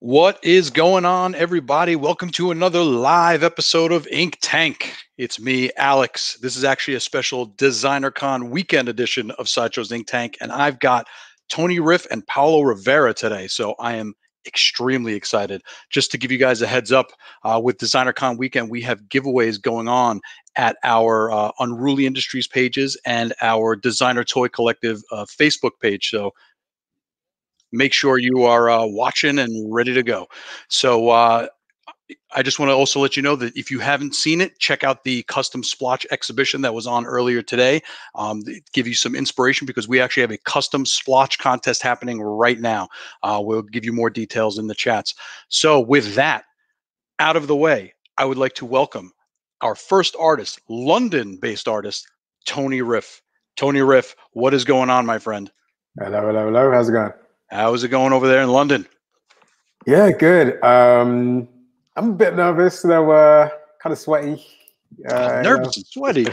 What is going on, everybody? Welcome to another live episode of Ink Tank. It's me, Alex. This is actually a special DesignerCon weekend edition of Sideshow's Ink Tank, and I've got Tony Riff and Paolo Rivera today, so I am extremely excited. Just to give you guys a heads up, with DesignerCon weekend, we have giveaways going on at our Unruly Industries pages and our Designer Toy Collective Facebook page, so make sure you are watching and ready to go. So I just want to also let you know that if you haven't seen it, check out the custom splotch exhibition that was on earlier today. Give you some inspiration because we actually have a custom splotch contest happening right now. We'll give you more details in the chats. So with that out of the way, I would like to welcome our first artist, London-based artist, Tony Riff. Tony Riff, what is going on, my friend? Hello, hello, hello. How's it going? How is it going over there in London? Yeah, good. I'm a bit nervous, though, kind of sweaty. Nervous and sweaty?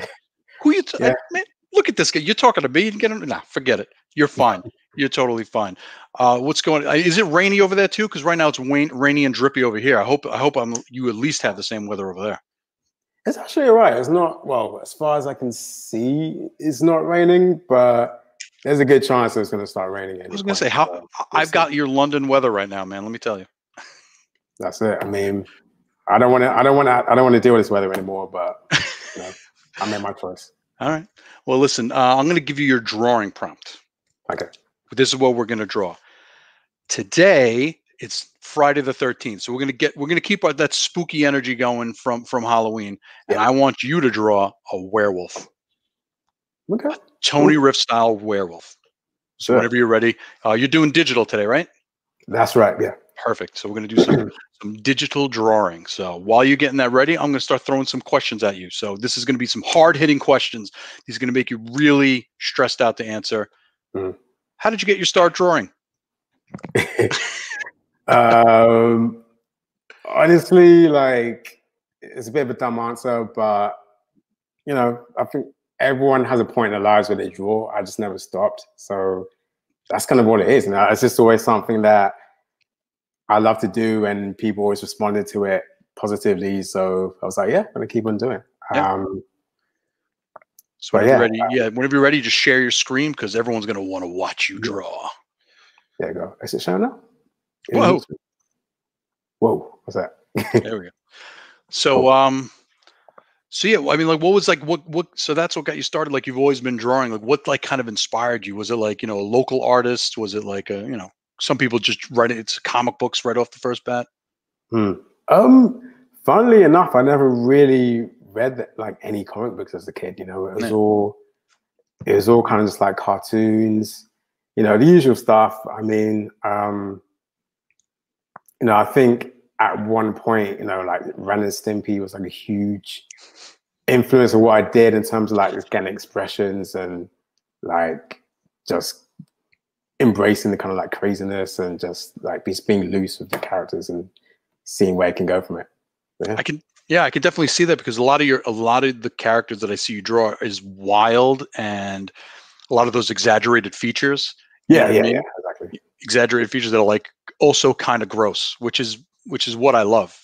Who you? Yeah. Man, look at this guy. You're talking to me and getting... Nah, forget it. You're fine. You're totally fine. What's going on? Is it rainy over there, too? Because right now it's rainy and drippy over here. I hope you at least have the same weather over there. It's actually all right. It's not... Well, as far as I can see, it's not raining, but... There's a good chance it's going to start raining. I was going to say, I've got your London weather right now, man. Let me tell you. That's it. I mean, I don't want to deal with this weather anymore. But you know, I made my choice. All right. Well, listen. I'm going to give you your drawing prompt. Okay. This is what we're going to draw today. It's Friday the 13th, so we're going to keep that spooky energy going from Halloween. Yeah. And I want you to draw a werewolf. Okay. A Tony Riff style werewolf. So whenever you're ready, you're doing digital today, right? That's right. Yeah. Perfect. So we're going to do some digital drawing. So while you're getting that ready, I'm going to start throwing some questions at you. So this is going to be some hard hitting questions. These are going to make you really stressed out to answer. Mm. How did you get your start drawing? Honestly, like it's a bit of a dumb answer, but you know, I think everyone has a point in their lives where they draw. I just never stopped. So that's kind of what it is. And it's just always something that I love to do and people always responded to it positively. So I was like, yeah, I'm going to keep on doing it. Yeah. So whenever, yeah, you're ready, whenever you're ready, just share your screen because everyone's going to want to watch you draw. There you go. Is it showing up? Whoa. Whoa, what's that? There we go. So, so yeah, I mean, like, what was like, what? So that's what got you started. Like, you've always been drawing. Like, what, like, kind of inspired you? Was it like, you know, a local artist? Was it like, you know, some people just write it, it's comic books right off the first bat? Hmm. Funnily enough, I never really read like any comic books as a kid. You know, it was all kind of just like cartoons. You know, the usual stuff. I mean, you know, I think at one point, you know, like Ren and Stimpy was like a huge influence of what I did in terms of like just getting expressions and like just embracing the kind of like craziness and just like just being loose with the characters and seeing where it can go from it. Yeah. I can definitely see that because a lot of the characters that I see you draw is wild and a lot of those exaggerated features. Yeah, you know what I mean? Yeah, exactly. Exaggerated features that are like also kind of gross, which is what I love,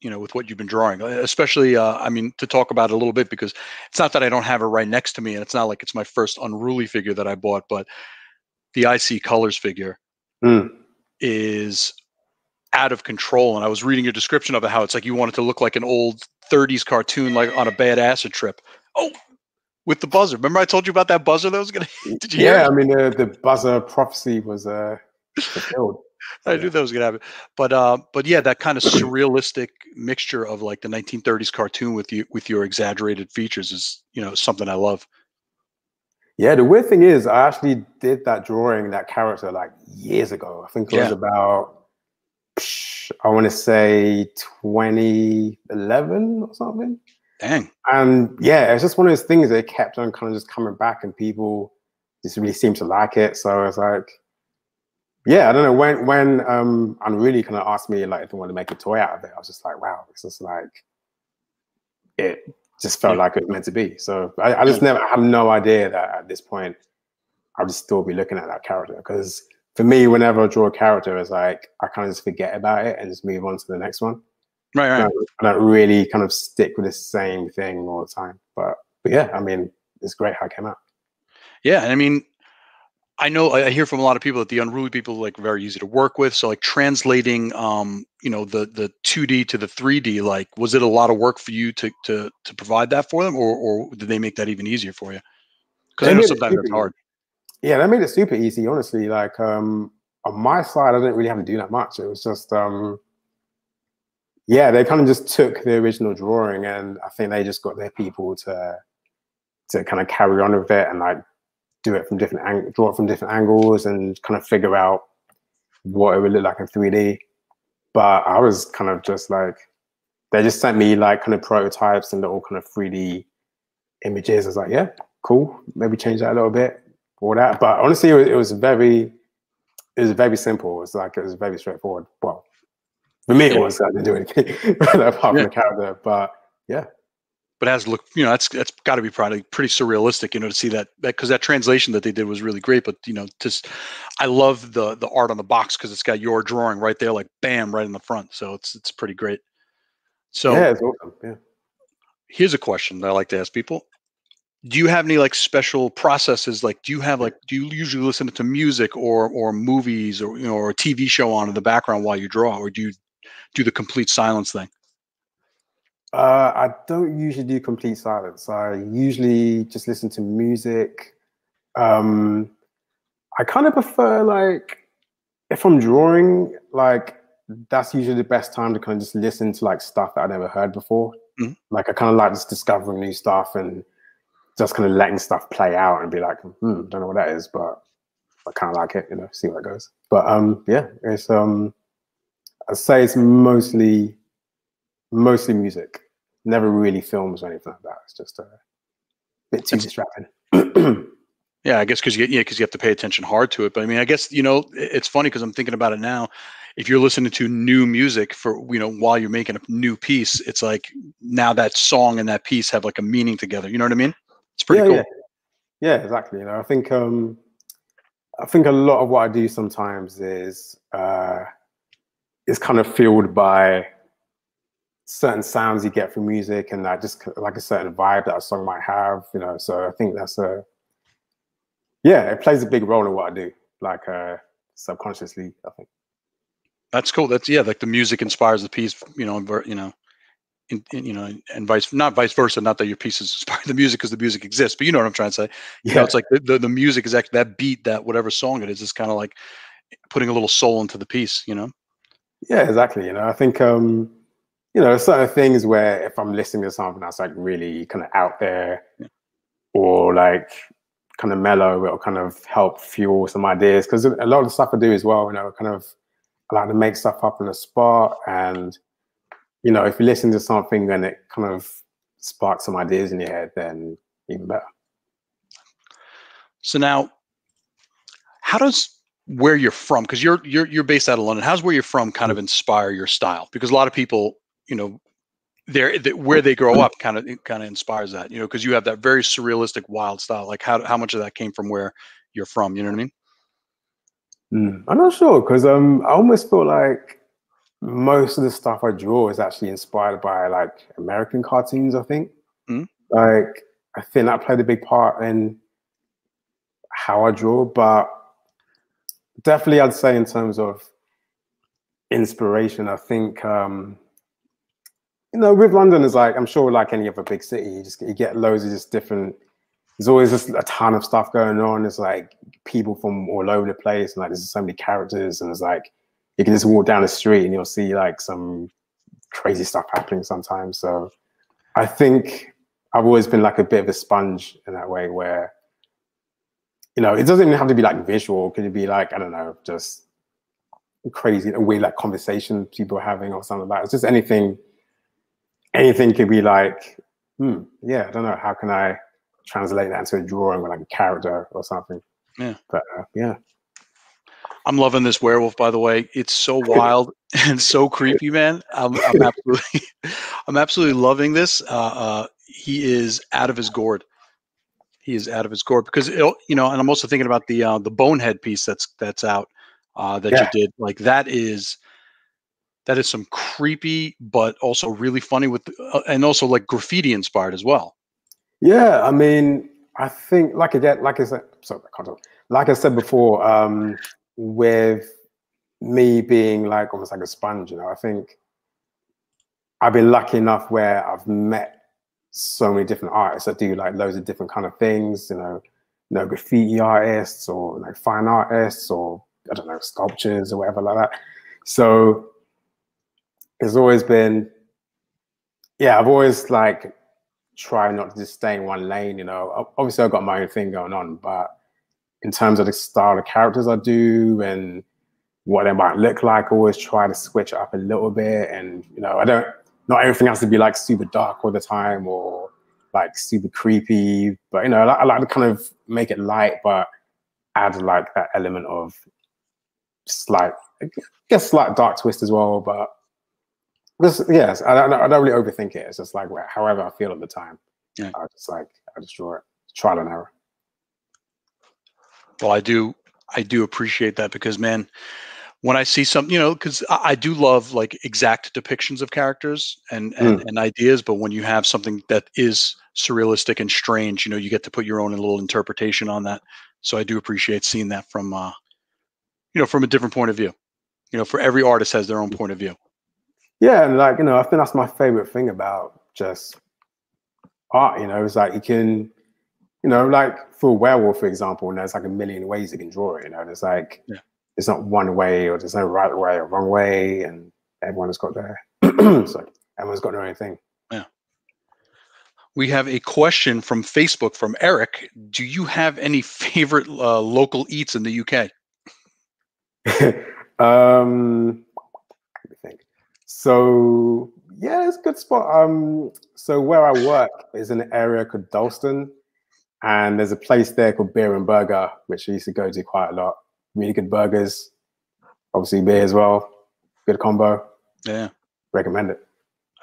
you know, with what you've been drawing, especially, I mean, to talk about it a little bit, because it's not that I don't have it right next to me and it's not like it's my first Unruly figure that I bought, but the IC Colors figure is out of control. And I was reading your description of it, how it's like, you want it to look like an old 30s cartoon, like on a bad acid trip. Oh, with the buzzer. Remember I told you about that buzzer that was going to, did you hear? I mean, the buzzer prophecy was fulfilled. I knew that was going to happen, but yeah, that kind of surrealistic mixture of like the 1930s cartoon with your exaggerated features is, you know, something I love. Yeah, the weird thing is, I actually did that drawing, that character, like years ago. I think it was about, I want to say 2011 or something. Dang. And yeah, it's just one of those things that kept on kind of just coming back, and people just really seemed to like it. So it's like, yeah, I don't know when Unruly kind of asked me like if I wanted to make a toy out of it. I was just like, wow, it's just like it just felt like it was meant to be. So I just never, I have no idea that at this point I would still be looking at that character because for me, whenever I draw a character, it's like I kind of just forget about it and just move on to the next one. Right, right. I don't really kind of stick with the same thing all the time. But yeah, I mean, it's great how it came out. Yeah, and I mean, I know I hear from a lot of people that the Unruly people are like very easy to work with. So like translating, you know, the 2D to the 3D, like was it a lot of work for you to provide that for them, or did they make that even easier for you? Because I know sometimes it's hard. Yeah, that made it super easy. Honestly, like on my side, I didn't really have to do that much. It was just, yeah, they kind of just took the original drawing, and I think they just got their people to kind of carry on with it and like. Do it from different angles, draw it from different angles, and kind of figure out what it would look like in 3D. But I was kind of just like, they just sent me like kind of prototypes and little kind of 3D images. I was like, yeah, cool. Maybe change that a little bit or that. But honestly, it was very simple. It's like, it was very straightforward. Well, for me, it was. I didn't do anything apart from the character. But yeah. But it has to look, you know, that's got to be probably pretty surrealistic, you know, to see that, because that translation that they did was really great. But you know, just I love the art on the box because it's got your drawing right there, like bam, right in the front. So it's pretty great. So yeah, it's awesome. Yeah. Here's a question that I like to ask people: do you have any like special processes? Like, do you usually listen to music or movies or you know or a TV show on in the background while you draw, or do you do the complete silence thing? I don't usually do complete silence. I usually just listen to music. I kind of prefer, like, if I'm drawing, like, that's usually the best time to kind of just listen to, like, stuff that I never heard before. Mm-hmm. Like, I kind of like just discovering new stuff and just kind of letting stuff play out and be like, don't know what that is, but I kind of like it, you know, see where it goes. But, yeah, it's, I'd say it's mostly music, never really films or anything like that. It's just a bit too distracting. Yeah, I guess because you have to pay attention hard to it. But I mean, I guess, you know, it's funny because I'm thinking about it now. If you're listening to new music for, you know, while you're making a new piece, it's like now that song and that piece have like a meaning together. You know what I mean? It's pretty cool. Yeah, exactly. You know, I think a lot of what I do sometimes is kind of fueled by certain sounds you get from music and that just like a certain vibe that a song might have, you know. So I think that's it plays a big role in what I do, like subconsciously, I think. That's cool. That's like the music inspires the piece, you know, and vice versa. Not that your pieces inspire the music because the music exists, but you know what I'm trying to say. You know, it's like the music is actually that beat, that whatever song it is kind of like putting a little soul into the piece, you know? Yeah, exactly. You know, I think you know, certain things where if I'm listening to something that's like really kind of out there or like kind of mellow, it'll kind of help fuel some ideas. Because a lot of the stuff I do as well, you know, kind of I like to make stuff up in a spot. And, you know, if you listen to something and it kind of sparks some ideas in your head, then even better. So now, how does where you're from, because you're based out of London, how's where you're from kind of inspire your style? Because a lot of people, you know, where they grow up kind of inspires that, you know, because you have that very surrealistic, wild style. Like how much of that came from where you're from? You know what I mean? I'm not sure, because I almost feel like most of the stuff I draw is actually inspired by like American cartoons, I think. Like, I think that played a big part in how I draw, but definitely I'd say in terms of inspiration, I think, you know, with London is like, I'm sure like any other big city, you get loads of just different, there's always just a ton of stuff going on. It's like people from all over the place, and like there's so many characters, and it's like you can just walk down the street and you'll see like some crazy stuff happening sometimes. So I think I've always been like a bit of a sponge in that way, where, you know, it doesn't even have to be like visual. Could it be like, I don't know, just crazy, a weird like conversation people are having or something like that. It's just anything could be like, yeah, I don't know, how can I translate that into a drawing with like a character or something? Yeah. But yeah. I'm loving this werewolf, by the way. It's so wild and so creepy, man. I'm absolutely loving this. He is out of his gourd. He is out of his gourd because, you know, and I'm also thinking about the bonehead piece that's out. that you did. Like that is some creepy, but also really funny with, and also like graffiti inspired as well. Yeah, I mean, I think like I said before, with me being like almost like a sponge, you know, I think I've been lucky enough where I've met so many different artists that do like loads of different kind of things, you know, graffiti artists or like fine artists or I don't know, sculptures or whatever like that. So it's always been, yeah, I've always like tried not to just stay in one lane, you know. Obviously I've got my own thing going on, but in terms of the style of characters I do and what they might look like, I always try to switch it up a little bit. And, you know, not everything has to be like super dark all the time or like super creepy, but you know, I like to kind of make it light, but add like that element of slight, I guess slight dark twist as well. But just, yes, I don't really overthink it. It's just like however I feel at the time. Yeah. I just draw it, trial and error. Well, I do appreciate that because, man, when I see something, you know, because I do love like exact depictions of characters and ideas, but when you have something that is surrealistic and strange, you know, you get to put your own little interpretation on that. So I do appreciate seeing that from, you know, from a different point of view. You know, for every artist has their own point of view. Yeah, and like, you know, I think that's my favorite thing about just art. You know, it's like you can, you know, like for a werewolf, for example, and there's like a million ways you can draw it. You know, there's like. Yeah. It's not one way, or there's no right way or wrong way, and everyone's got their everyone's got their own thing. Yeah. We have a question from Facebook from Eric. Do you have any favorite local eats in the UK? Let me think. So yeah, it's a good spot. So where I work is in an area called Dalston, and there's a place there called Beer and Burger, which I used to go to quite a lot. Really good burgers, obviously beer as well. Good combo. Yeah, recommend it.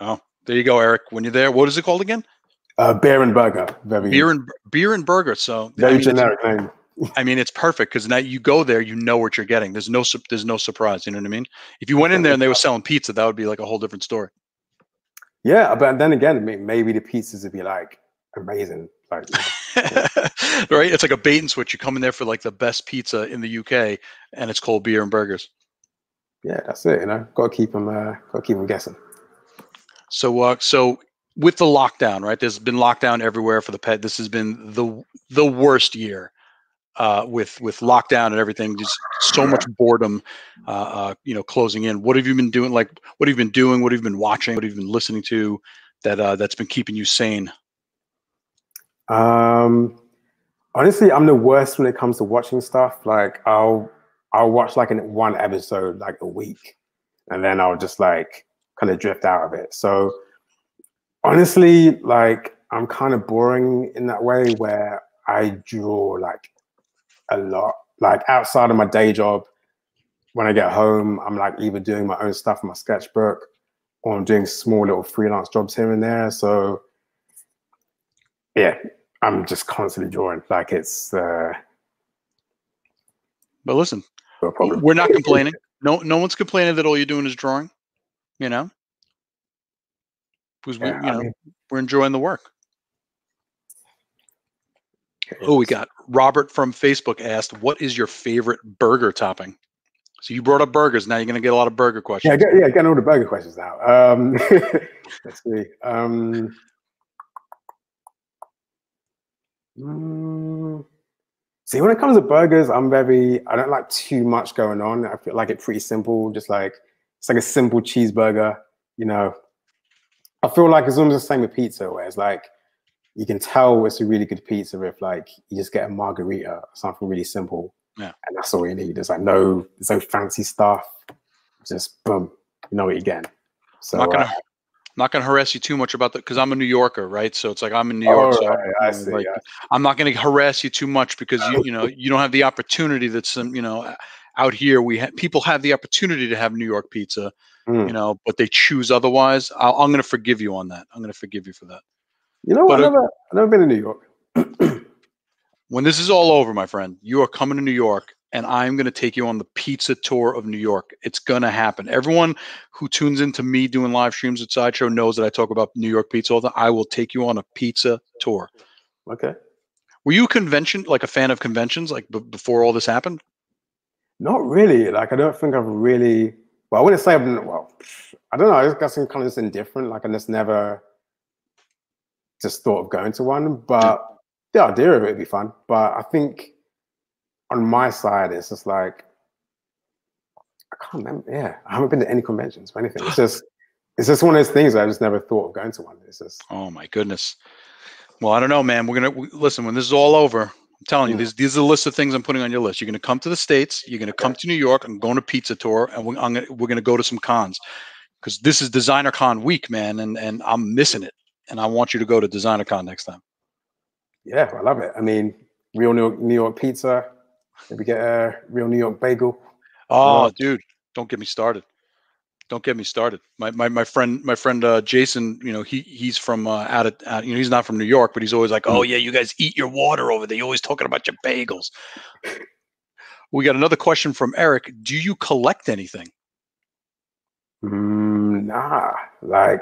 Oh, there you go, Eric. When you're there, what is it called again? Beer and Burger. Beer and Burger. So very generic name. I mean, it's perfect because now you go there, you know what you're getting. There's no surprise. You know what I mean? If you went in there and they were selling pizza, that would be like a whole different story. Yeah, but then again, maybe the pizzas would be like amazing. Like. Right, it's like a bait and switch. You come in there for like the best pizza in the UK, and it's called Beer and Burgers. Yeah, that's it. You know, gotta keep them guessing. So with the lockdown, right? There's been lockdown everywhere for the pet. This has been the worst year with lockdown and everything. Just so much boredom, you know, closing in. What have you been doing? Like, what have you been doing? What have you been watching? What have you been listening to? That's been keeping you sane. Honestly, I'm the worst when it comes to watching stuff. Like I'll watch like one episode like a week, and then I'll just like kind of drift out of it. So honestly, like I'm kind of boring in that way where I draw like a lot. Like outside of my day job, when I get home, I'm like either doing my own stuff in my sketchbook or I'm doing small little freelance jobs here and there. So yeah, I'm just constantly drawing. Like it's. But listen, no problem. We're not complaining. No one's complaining that all you're doing is drawing. You know, because we're enjoying the work. Oh, we got Robert from Facebook asked, "What is your favorite burger topping?" So you brought up burgers. Now you're going to get a lot of burger questions. Yeah, getting all the burger questions now. Let's see. See, when it comes to burgers, I don't like too much going on. I feel like it's pretty simple, just like it's like a simple cheeseburger, you know. I feel like it's almost the same with pizza, where it's like you can tell it's a really good pizza if like you just get a margarita or something really simple. Yeah. And that's all you need. There's like no fancy stuff. Just boom, you know what you're getting. So I'm not going to harass you too much about that because I'm a New Yorker, right? So it's like I'm in New York. Oh, right. So like, I'm not going to harass you too much because you don't have the opportunity that's out here. People have the opportunity to have New York pizza, you know, but they choose otherwise. I'm going to forgive you on that. I'm going to forgive you for that. You know, I've never been to New York. When this is all over, my friend, you are coming to New York and I'm going to take you on the pizza tour of New York. It's going to happen. Everyone who tunes into me doing live streams at Sideshow knows that I talk about New York pizza all the time. I will take you on a pizza tour. Okay. Were you a fan of conventions, before all this happened? Not really. I don't think I've really. Well, I wouldn't say I don't know. I guess I'm kind of just indifferent. I just never just thought of going to one. But the idea of it would be fun. But I think on my side, it's just like I can't remember. Yeah, I haven't been to any conventions or anything. It's just one of those things that I just never thought of going to one. It's just. Oh my goodness. Well, I don't know, man. We're gonna listen when this is all over. I'm telling you, these are the list of things I'm putting on your list. You're gonna come to the States. You're gonna come to New York. I'm going to Pizza Tour, and we're gonna go to some cons because this is DesignerCon week, man, and I'm missing it. And I want you to go to DesignerCon next time. Yeah, I love it. I mean, real New York pizza. Maybe get a real New York bagel. Oh, dude, don't get me started. Don't get me started. My friend Jason, he's from he's not from New York, but he's always like, oh yeah, you guys eat your water over there. You're always talking about your bagels. We got another question from Eric. Do you collect anything? Nah, I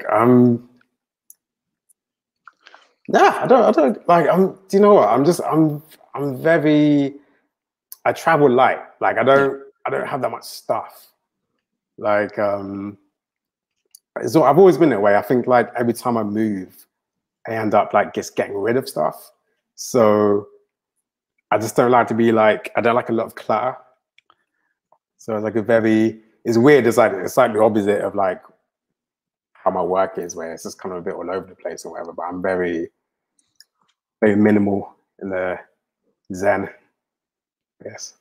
don't. Do you know what? I'm very. I travel light. I don't have that much stuff. So I've always been that way. I think every time I move, I end up just getting rid of stuff. So I just don't like to be I don't like a lot of clutter. So it's it's weird. It's like the opposite of how my work is, where it's just kind of a bit all over the place or whatever. But I'm very, very minimal in the zen. Yes.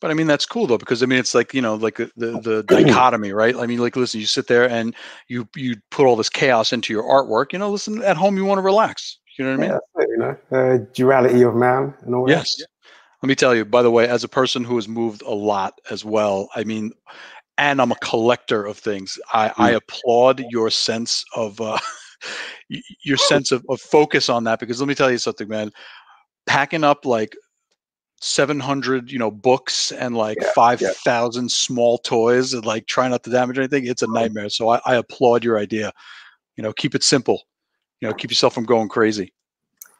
But I mean, that's cool though, because I mean, it's the dichotomy, right? I mean, listen, you sit there and you put all this chaos into your artwork. Listen, at home you want to relax. You know what I mean? That's it, duality of man and all that. Yes. Yeah. Let me tell you, by the way, as a person who has moved a lot as well, I mean, and I'm a collector of things. I applaud your sense of focus on that, because let me tell you something, man. Packing up 700 books and 5,000 small toys and try not to damage anything, it's a nightmare. So I applaud your idea. Keep it simple, keep yourself from going crazy.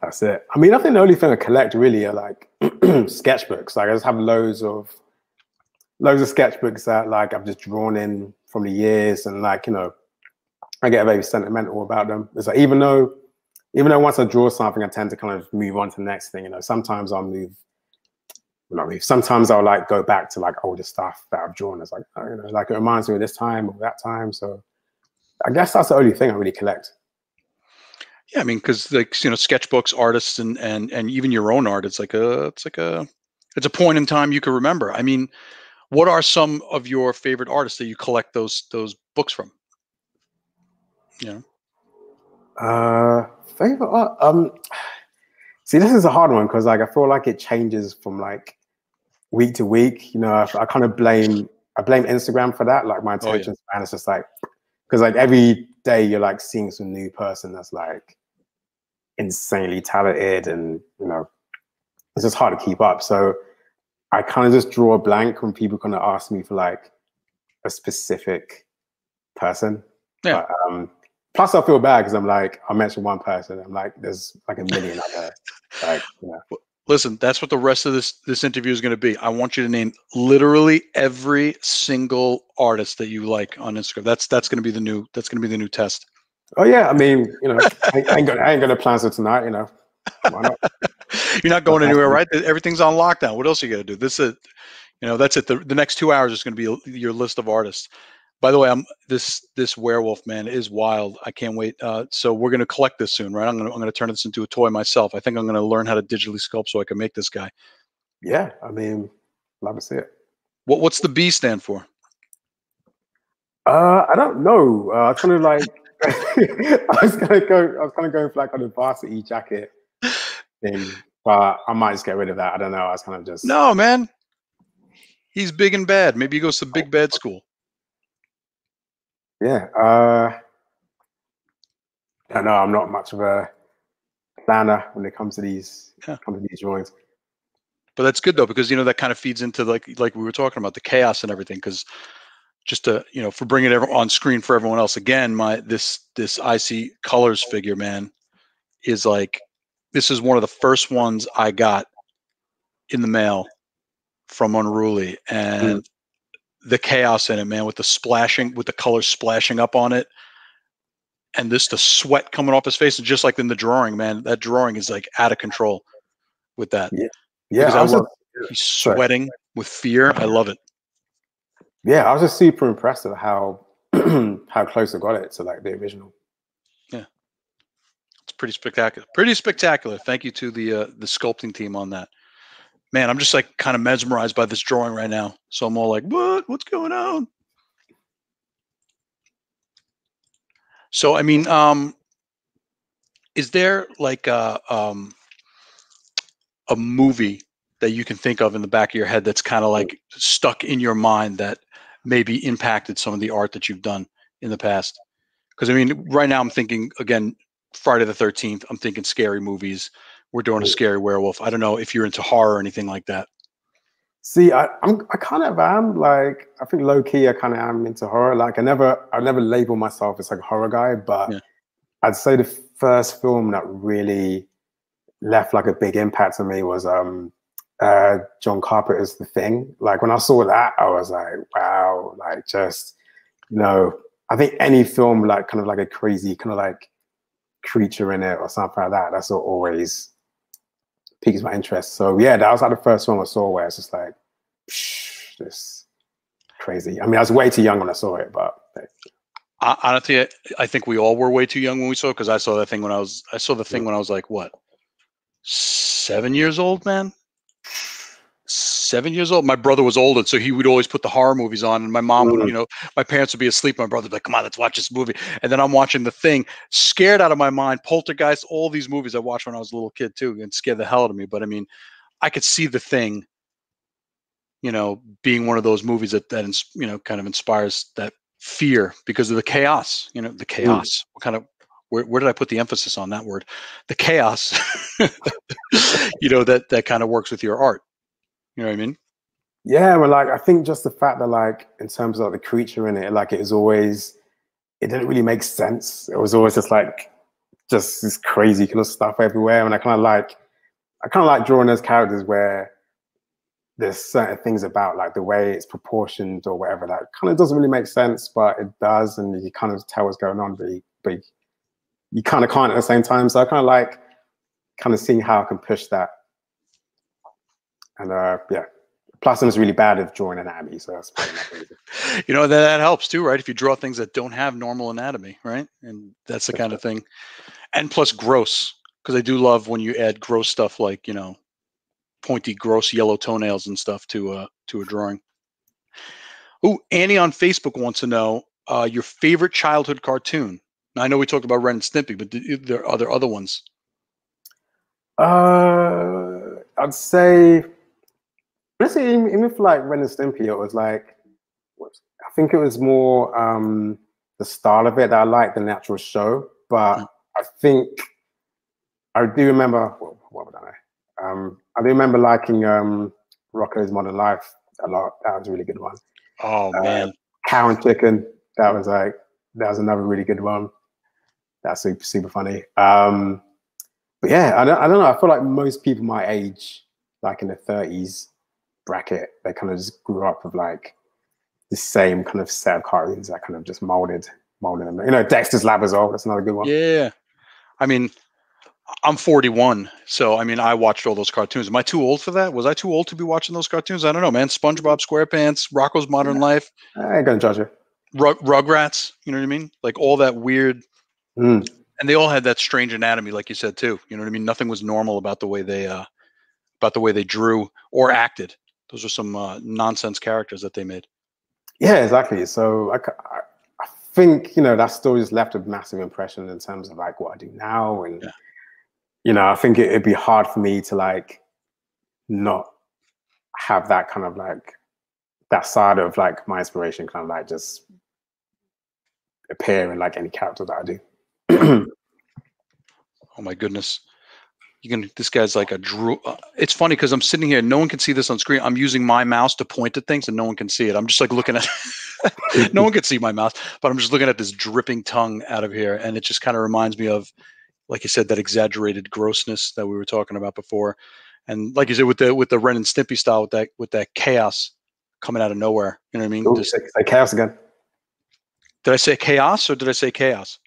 That's it. I mean, I think the only thing I collect really are sketchbooks. I just have loads of sketchbooks that I've just drawn in from the years, and I get very sentimental about them. It's even though once I draw something, I tend to kind of move on to the next thing. Sometimes I'll move. Sometimes I'll go back to older stuff that I've drawn. It's it reminds me of this time or that time. So I guess that's the only thing I really collect. Yeah, I mean, because sketchbooks, artists, and even your own art, it's a point in time you can remember. I mean, what are some of your favorite artists that you collect those books from? Favorite art. See, this is a hard one because I feel it changes from week to week. I kind of blame Instagram for that. My attention span is just because every day you're seeing some new person that's insanely talented, and it's just hard to keep up. So I kind of just draw a blank when people kind of ask me for a specific person. Yeah. But, plus I feel bad because I'm I mentioned one person. I'm there's a million out there. Listen, that's what the rest of this interview is going to be. I want you to name literally every single artist that you on Instagram. That's going to be the new test. Oh yeah, I mean, I ain't gonna plan for tonight. Why not? You're not going anywhere, right? Everything's on lockdown. What else are you gonna do? This is, that's it. The next 2 hours is gonna be your list of artists. By the way, this werewolf, man, is wild. I can't wait. So we're gonna collect this soon, right? I'm gonna turn this into a toy myself. I think I'm gonna learn how to digitally sculpt so I can make this guy. Yeah, I mean, love to see it. What's the B stand for? I don't know. I kind of I was kind of going for a varsity jacket thing, but I might just get rid of that. I don't know. I was kind of just no, man. He's big and bad. Maybe he goes to big bad school. Yeah, I don't know. I'm not much of a planner when it comes to these drawings. But that's good though, because, you know, that kind of feeds into like we were talking about the chaos and everything. Because just to, you know, for bringing it on screen for everyone else again, this IC Colors figure, man, is like, this is one of the first ones I got in the mail from Unruly, and the chaos in it, man, with the splashing, with the colors splashing up on it, and the sweat coming off his face, and just like in the drawing, man, that drawing is like out of control with that. Yeah, yeah, because I love he's sweating with fear. I love it. Yeah, I was just super impressed at how how close I got it to like the original. Yeah, it's pretty spectacular. Pretty spectacular. Thank you to the sculpting team on that. Man, I'm just like kind of mesmerized by this drawing right now. So I'm all like, what? What's going on? So, I mean, is there like a movie that you can think of in the back of your head that's kind of like stuck in your mind that maybe impacted some of the art that you've done in the past? Because, I mean, right now I'm thinking, again, Friday the 13th, I'm thinking scary movies. We're doing a scary werewolf. I don't know if you're into horror or anything like that. See, I kind of am. Like, I think low key, I kind of am into horror. Like, I never label myself as like a horror guy, but yeah. I'd say the first film that really left like a big impact on me was John Carpenter's The Thing. Like, when I saw that, I was like, wow. Like, just, you know, I think any film like kind of like a crazy kind of like creature in it or something like that, that's what always piques my interest. So yeah, that was like the first one I saw where it's just like, psh, just crazy. I mean, I was way too young when I saw it, but honestly, I think we all were way too young when we saw it, because I saw that thing when I was like, what, 7 years old, man? 7 years old. My brother was older, so he would always put the horror movies on, and my mom would, you know, my parents would be asleep. My brother would be like, come on, let's watch this movie. And then I'm watching The Thing, scared out of my mind. Poltergeist, all these movies I watched when I was a little kid too, and scared the hell out of me. But I mean, I could see The Thing, you know, being one of those movies that you know, kind of inspires that fear because of the chaos, you know, the chaos. What kind of, where did I put the emphasis on that word? The chaos, you know, that kind of works with your art. You know what I mean? Yeah, well, like, I think just the fact that, like, in terms of like the creature in it, like, it didn't really make sense. It was always just like, just this crazy kind of stuff everywhere. And I kind of like drawing those characters where there's certain things about like the way it's proportioned or whatever that kind of doesn't really make sense, but it does, and you kind of tell what's going on, but you kind of can't at the same time. So I kind of like seeing how I can push that. And yeah, plus I was really bad at drawing anatomy, so that's probably not really. You know, that helps too, right? If you draw things that don't have normal anatomy, right? And that's the kind of thing. And plus gross, because I do love when you add gross stuff like, you know, pointy, gross yellow toenails and stuff to a drawing. Oh, Annie on Facebook wants to know your favorite childhood cartoon. Now, I know we talked about Ren and Stimpy, but are there other ones? I'd say. Honestly, even if like Ren and Stimpy, it was like, I think it was more the style of it that I liked than the actual show. But I think I do remember, well, what would I know? I do remember liking Rocko's Modern Life a lot. That was a really good one. Oh, man. Cow and Chicken. That was another really good one. That's super, super funny. But yeah, I don't know. I feel like most people my age, like in the 30s, bracket, they kind of just grew up with like the same kind of set of cartoons that kind of just molded them. You know, Dexter's Lab as well. That's another good one. Yeah, I mean, I'm 41, so I mean, I watched all those cartoons. Am I too old for that? Was I too old to be watching those cartoons? I don't know, man. SpongeBob SquarePants, Rocko's Modern Life. I ain't gonna judge you. Rugrats. You know what I mean? Like all that weird, and they all had that strange anatomy, like you said too. You know what I mean? Nothing was normal about the way they drew or acted. Those are some nonsense characters that they made. Yeah, exactly. So I think, you know, that still just left a massive impression in terms of like what I do now. And, you know, I think it'd be hard for me to like not have that kind of like, that side of like my inspiration kind of like just appear in like any character that I do. Oh my goodness. You can, this guy's like a drew. It's funny because I'm sitting here. No one can see this on screen. I'm using my mouse to point at things and no one can see it. I'm just like looking at, no one can see my mouse, but I'm just looking at this dripping tongue out of here. And it just kind of reminds me of, like you said, that exaggerated grossness that we were talking about before. And like you said, with the Ren and Stimpy style, with that chaos coming out of nowhere. You know what I mean? Ooh, just, say chaos again. Did I say chaos or did I say chaos?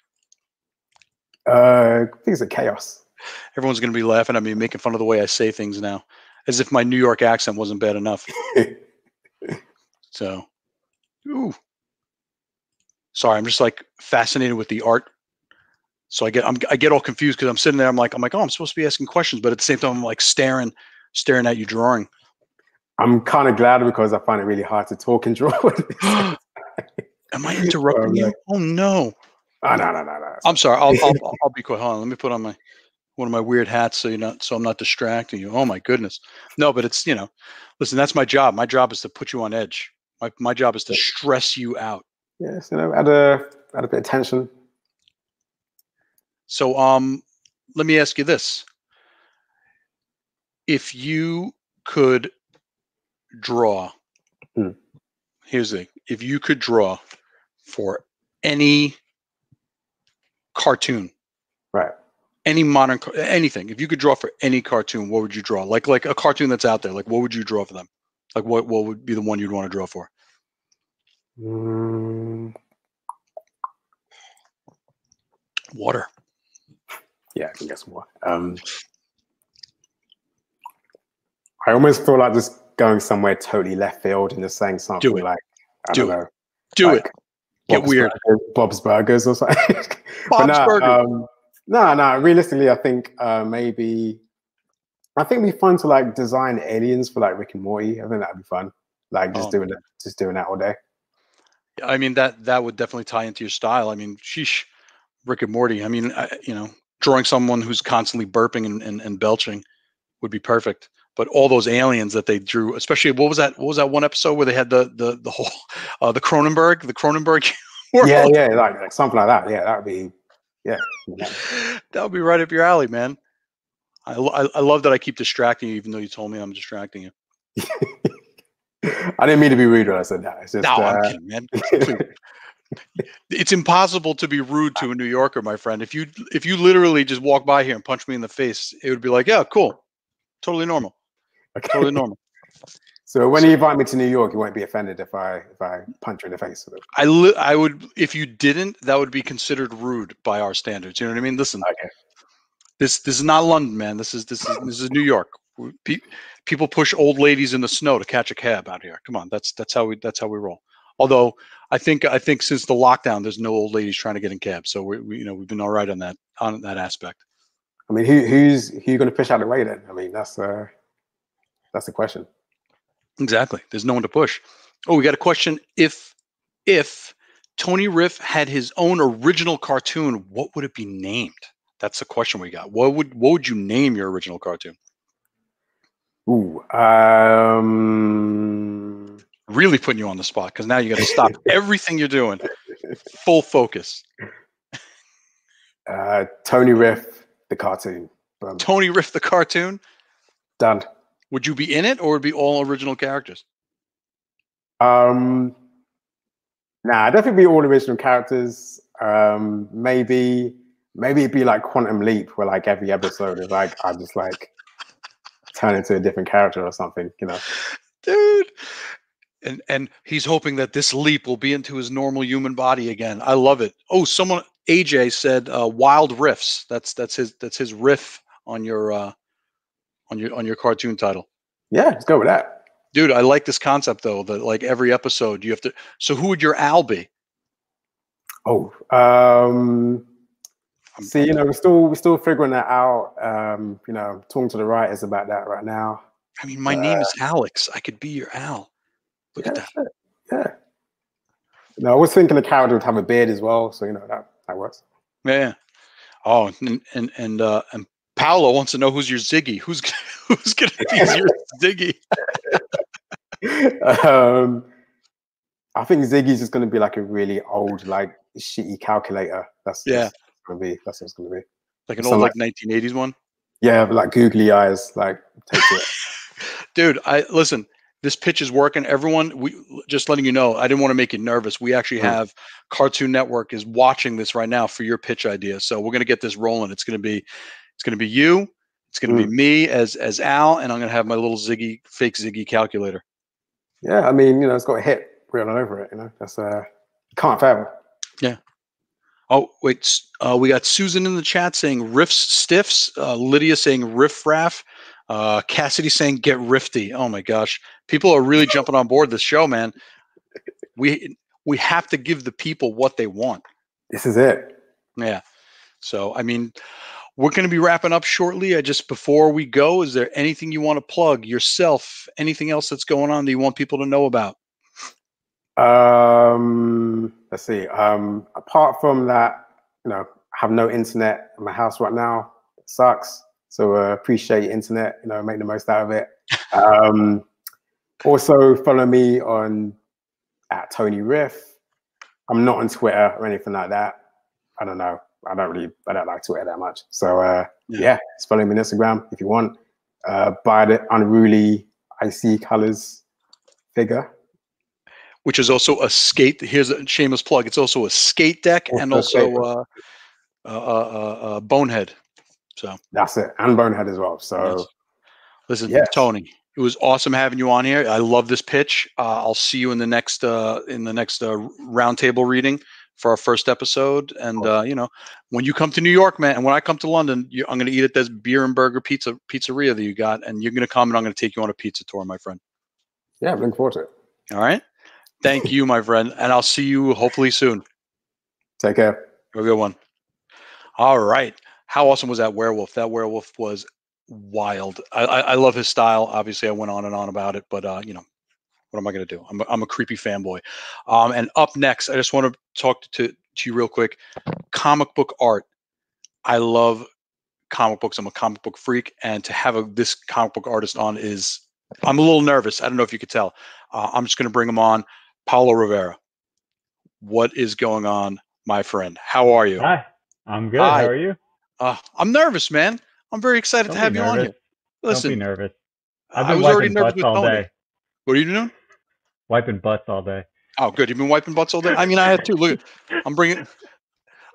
I think it's a chaos. Everyone's going to be laughing at me, making fun of the way I say things now, as if my New York accent wasn't bad enough. So, ooh, sorry, I'm just like fascinated with the art. So I get all confused because I'm sitting there. I'm like, oh, I'm supposed to be asking questions, but at the same time, I'm like staring at you drawing. I'm kind of glad because I find it really hard to talk and draw. Am I interrupting you? Oh no. No. I'm sorry. I'll be quiet. Hold on. Let me put on my one of my weird hats so you're not, so I'm not distracting you. Oh my goodness. No, but it's, you know, listen, that's my job. My job is to put you on edge. My job is to stress you out. Yes, you know, add a bit of tension. So let me ask you this. If you could draw, here's the thing. If you could draw for any cartoon, right? Any modern, anything. If you could draw for any cartoon, what would you draw? Like a cartoon that's out there. Like, what would you draw for them? Like, what would be the one you'd want to draw for? Water. Yeah, I can guess water. I almost feel like just going somewhere totally left field and just saying something like, I don't know. Get Bob's weird. Burgers, Bob's Burgers or something. Bob's Burgers. No. Realistically, I think maybe it'd be fun to like design aliens for like Rick and Morty. I think that'd be fun. Like just doing that all day. I mean that would definitely tie into your style. I mean, sheesh, Rick and Morty. I mean, you know, drawing someone who's constantly burping and belching would be perfect. But all those aliens that they drew, especially what was that one episode where they had the whole the Cronenberg, world? Yeah, like something like that. Yeah, that'd be. Yeah, that would be right up your alley, man. I love that I keep distracting you, even though you told me I'm distracting you. I didn't mean to be rude when I said that. It's just, no, I'm kidding, man. It's impossible to be rude to a New Yorker, my friend. If you literally just walk by here and punch me in the face, it would be like, yeah, cool, totally normal, okay. Totally normal. So when you invite me to New York, you won't be offended if I punch you in the face. I would, if you didn't, that would be considered rude by our standards. You know what I mean? Listen, okay. This is not London, man. This is New York. People push old ladies in the snow to catch a cab out here. Come on, that's how we roll. Although I think since the lockdown, there's no old ladies trying to get in cabs. So we've been all right on that aspect. I mean, who you going to push out of the way then? I mean, that's the question. Exactly. There's no one to push. Oh, we got a question. If Tony Riff had his own original cartoon, what would it be named? That's the question we got. What would you name your original cartoon? Ooh, really putting you on the spot because now you got to stop everything you're doing. Full focus. Tony Riff the cartoon. Tony Riff the cartoon. Done. Would you be in it, or would it be all original characters? Nah, definitely be all original characters. Maybe it'd be like Quantum Leap, where like every episode is like I just like turn into a different character or something, you know? Dude, and he's hoping that this leap will be into his normal human body again. I love it. Oh, someone AJ said wild riffs. That's his riff on your. On your cartoon title. Yeah, let's go with that. Dude, I like this concept though, that like every episode you have to, so who would your Al be? Oh, see, you know, we're still figuring that out. You know, talking to the writers about that right now. I mean, my name is Alex. I could be your Al. Look at that. Sure. Yeah. No, I was thinking the character would have a beard as well, so you know that works. Yeah. Oh, and Paolo wants to know who's your Ziggy. Who's going to be your Ziggy? I think Ziggy's just going to be like a really old, like shitty calculator. That's what it's going to be. Like an old, like 1980s one. Yeah, like googly eyes, like take it. Dude, listen. This pitch is working. Everyone, just letting you know, I didn't want to make you nervous. We actually have Cartoon Network is watching this right now for your pitch idea. So we're going to get this rolling. It's going to be you. It's going to be me as Al, and I'm going to have my little Ziggy, fake Ziggy calculator. Yeah, I mean, you know, it's got a hit written all over it. You know, that's can't fathom. Yeah. Oh wait, we got Susan in the chat saying riffs stiffs. Lydia saying riff raff. Cassidy saying get rifty. Oh my gosh, people are really jumping on board this show, man. We have to give the people what they want. This is it. Yeah. So I mean, we're going to be wrapping up shortly. Before we go, is there anything you want to plug yourself? Anything else that's going on that you want people to know about? Let's see. Apart from that, you know, I have no internet in my house right now. It sucks. So appreciate internet, you know, make the most out of it. Also follow me on at Tony Riff. I'm not on Twitter or anything like that. I don't know. I don't like Twitter that much. So yeah, just follow me on Instagram if you want. Buy the Unruly IC Colors figure. Which is also a skate. Here's a shameless plug. It's also a skate deck and also Bonehead. So that's it, and Bonehead as well. So yes. Listen, Tony, it was awesome having you on here. I love this pitch. I'll see you in the next roundtable reading for our first episode. And you know, when you come to New York, man, and when I come to London, I'm going to eat at this beer and burger pizzeria that you got, and you're going to come, and I'm going to take you on a pizza tour, my friend. Yeah, I'm looking forward to it. All right, thank you, my friend, and I'll see you hopefully soon. Take care. Have a good one. All right. How awesome was that werewolf? That werewolf was wild. I love his style. Obviously, I went on and on about it, but you know, what am I going to do? I'm a creepy fanboy. And up next, I just want to talk to you real quick. Comic book art. I love comic books. I'm a comic book freak, and to have this comic book artist on is, I'm a little nervous. I don't know if you could tell. I'm just going to bring him on. Paolo Rivera. What is going on, my friend? How are you? Hi, I'm good. Hi. How are you? I'm nervous, man. I'm very excited to have you on here. Listen, don't be nervous. I was already nervous with Tony. What are you doing? Wiping butts all day. Oh, good. You've been wiping butts all day. I mean, I had to. Look, I'm bringing.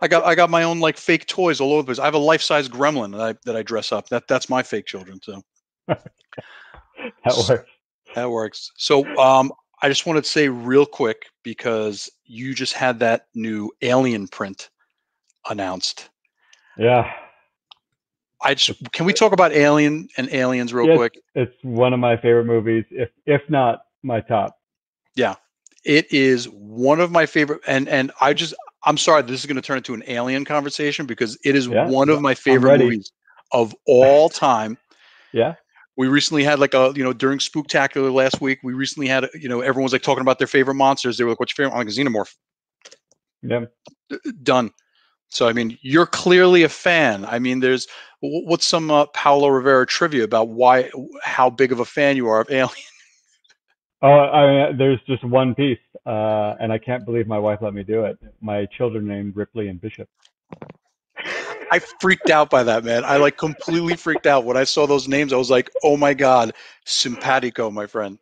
I got my own like fake toys all over the place. I have a life-size gremlin that I dress up. That's my fake children. So that works. So I just wanted to say real quick, because you just had that new Alien print announced. Yeah. Can we talk about Alien and Aliens real quick? It's one of my favorite movies, if not my top. Yeah. It is one of my favorite, and I'm sorry, this is going to turn into an Alien conversation, because it is one of my favorite movies of all time. Yeah. We recently had during Spooktacular last week, we recently had, you know, everyone was like talking about their favorite monsters. They were like, what's your favorite? I'm like, Xenomorph. Yeah. Done. So, I mean, you're clearly a fan. I mean, what's some Paolo Rivera trivia about how big of a fan you are of Alien? Oh, I mean, there's just one piece, and I can't believe my wife let me do it. My children named Ripley and Bishop. I freaked out by that, man. I completely freaked out. When I saw those names, I was like, oh my God, simpatico, my friend.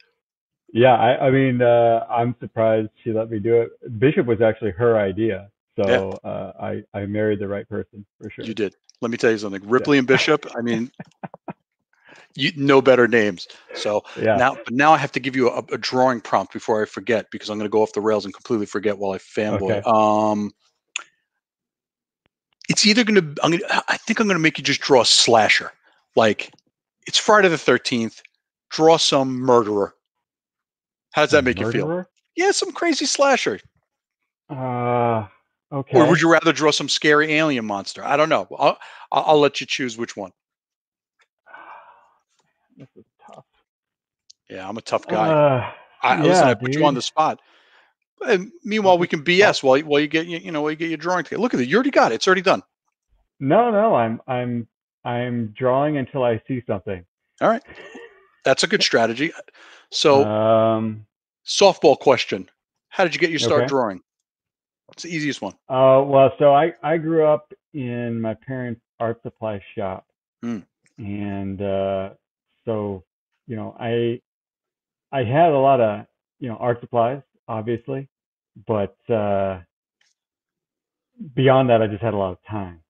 Yeah, I mean, I'm surprised she let me do it. Bishop was actually her idea. So yeah. I married the right person for sure. You did. Let me tell you something. Ripley and Bishop. I mean, you know better names. So now I have to give you a drawing prompt before I forget, because I'm going to go off the rails and completely forget while I fanboy. Okay. It's either going to. I think I'm going to make you just draw a slasher. Like it's Friday the 13th. Draw some murderer. How does that make you feel? Yeah, some crazy slasher. Okay. Or would you rather draw some scary alien monster? I don't know. I'll let you choose which one. This is tough. Yeah, I'm a tough guy. Listen, I put you on the spot. And meanwhile, we can BS while you get while you get your drawing together. Look at it. You already got it. It's already done. No, I'm drawing until I see something. All right, that's a good strategy. So, softball question: how did you get your start drawing? It's the easiest one. Well, so I grew up in my parents' art supply shop. And so, you know, I had a lot of, you know, art supplies, obviously, but beyond that, I just had a lot of time.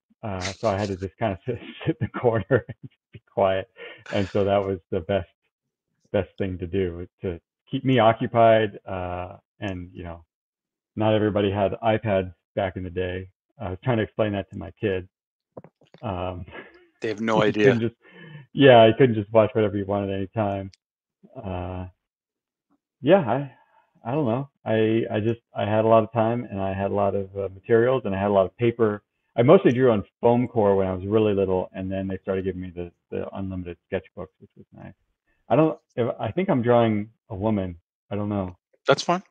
So I had to just kind of sit in the corner and be quiet. And so that was the best thing to do to keep me occupied. And, you know, not everybody had iPads back in the day. I was trying to explain that to my kids. They have no idea. I couldn't just watch whatever you wanted at any time. I don't know. I had a lot of time, and I had a lot of materials, and I had a lot of paper. I mostly drew on foam core when I was really little, and then they started giving me the unlimited sketchbooks, which was nice. I think I'm drawing a woman. I don't know. That's fine.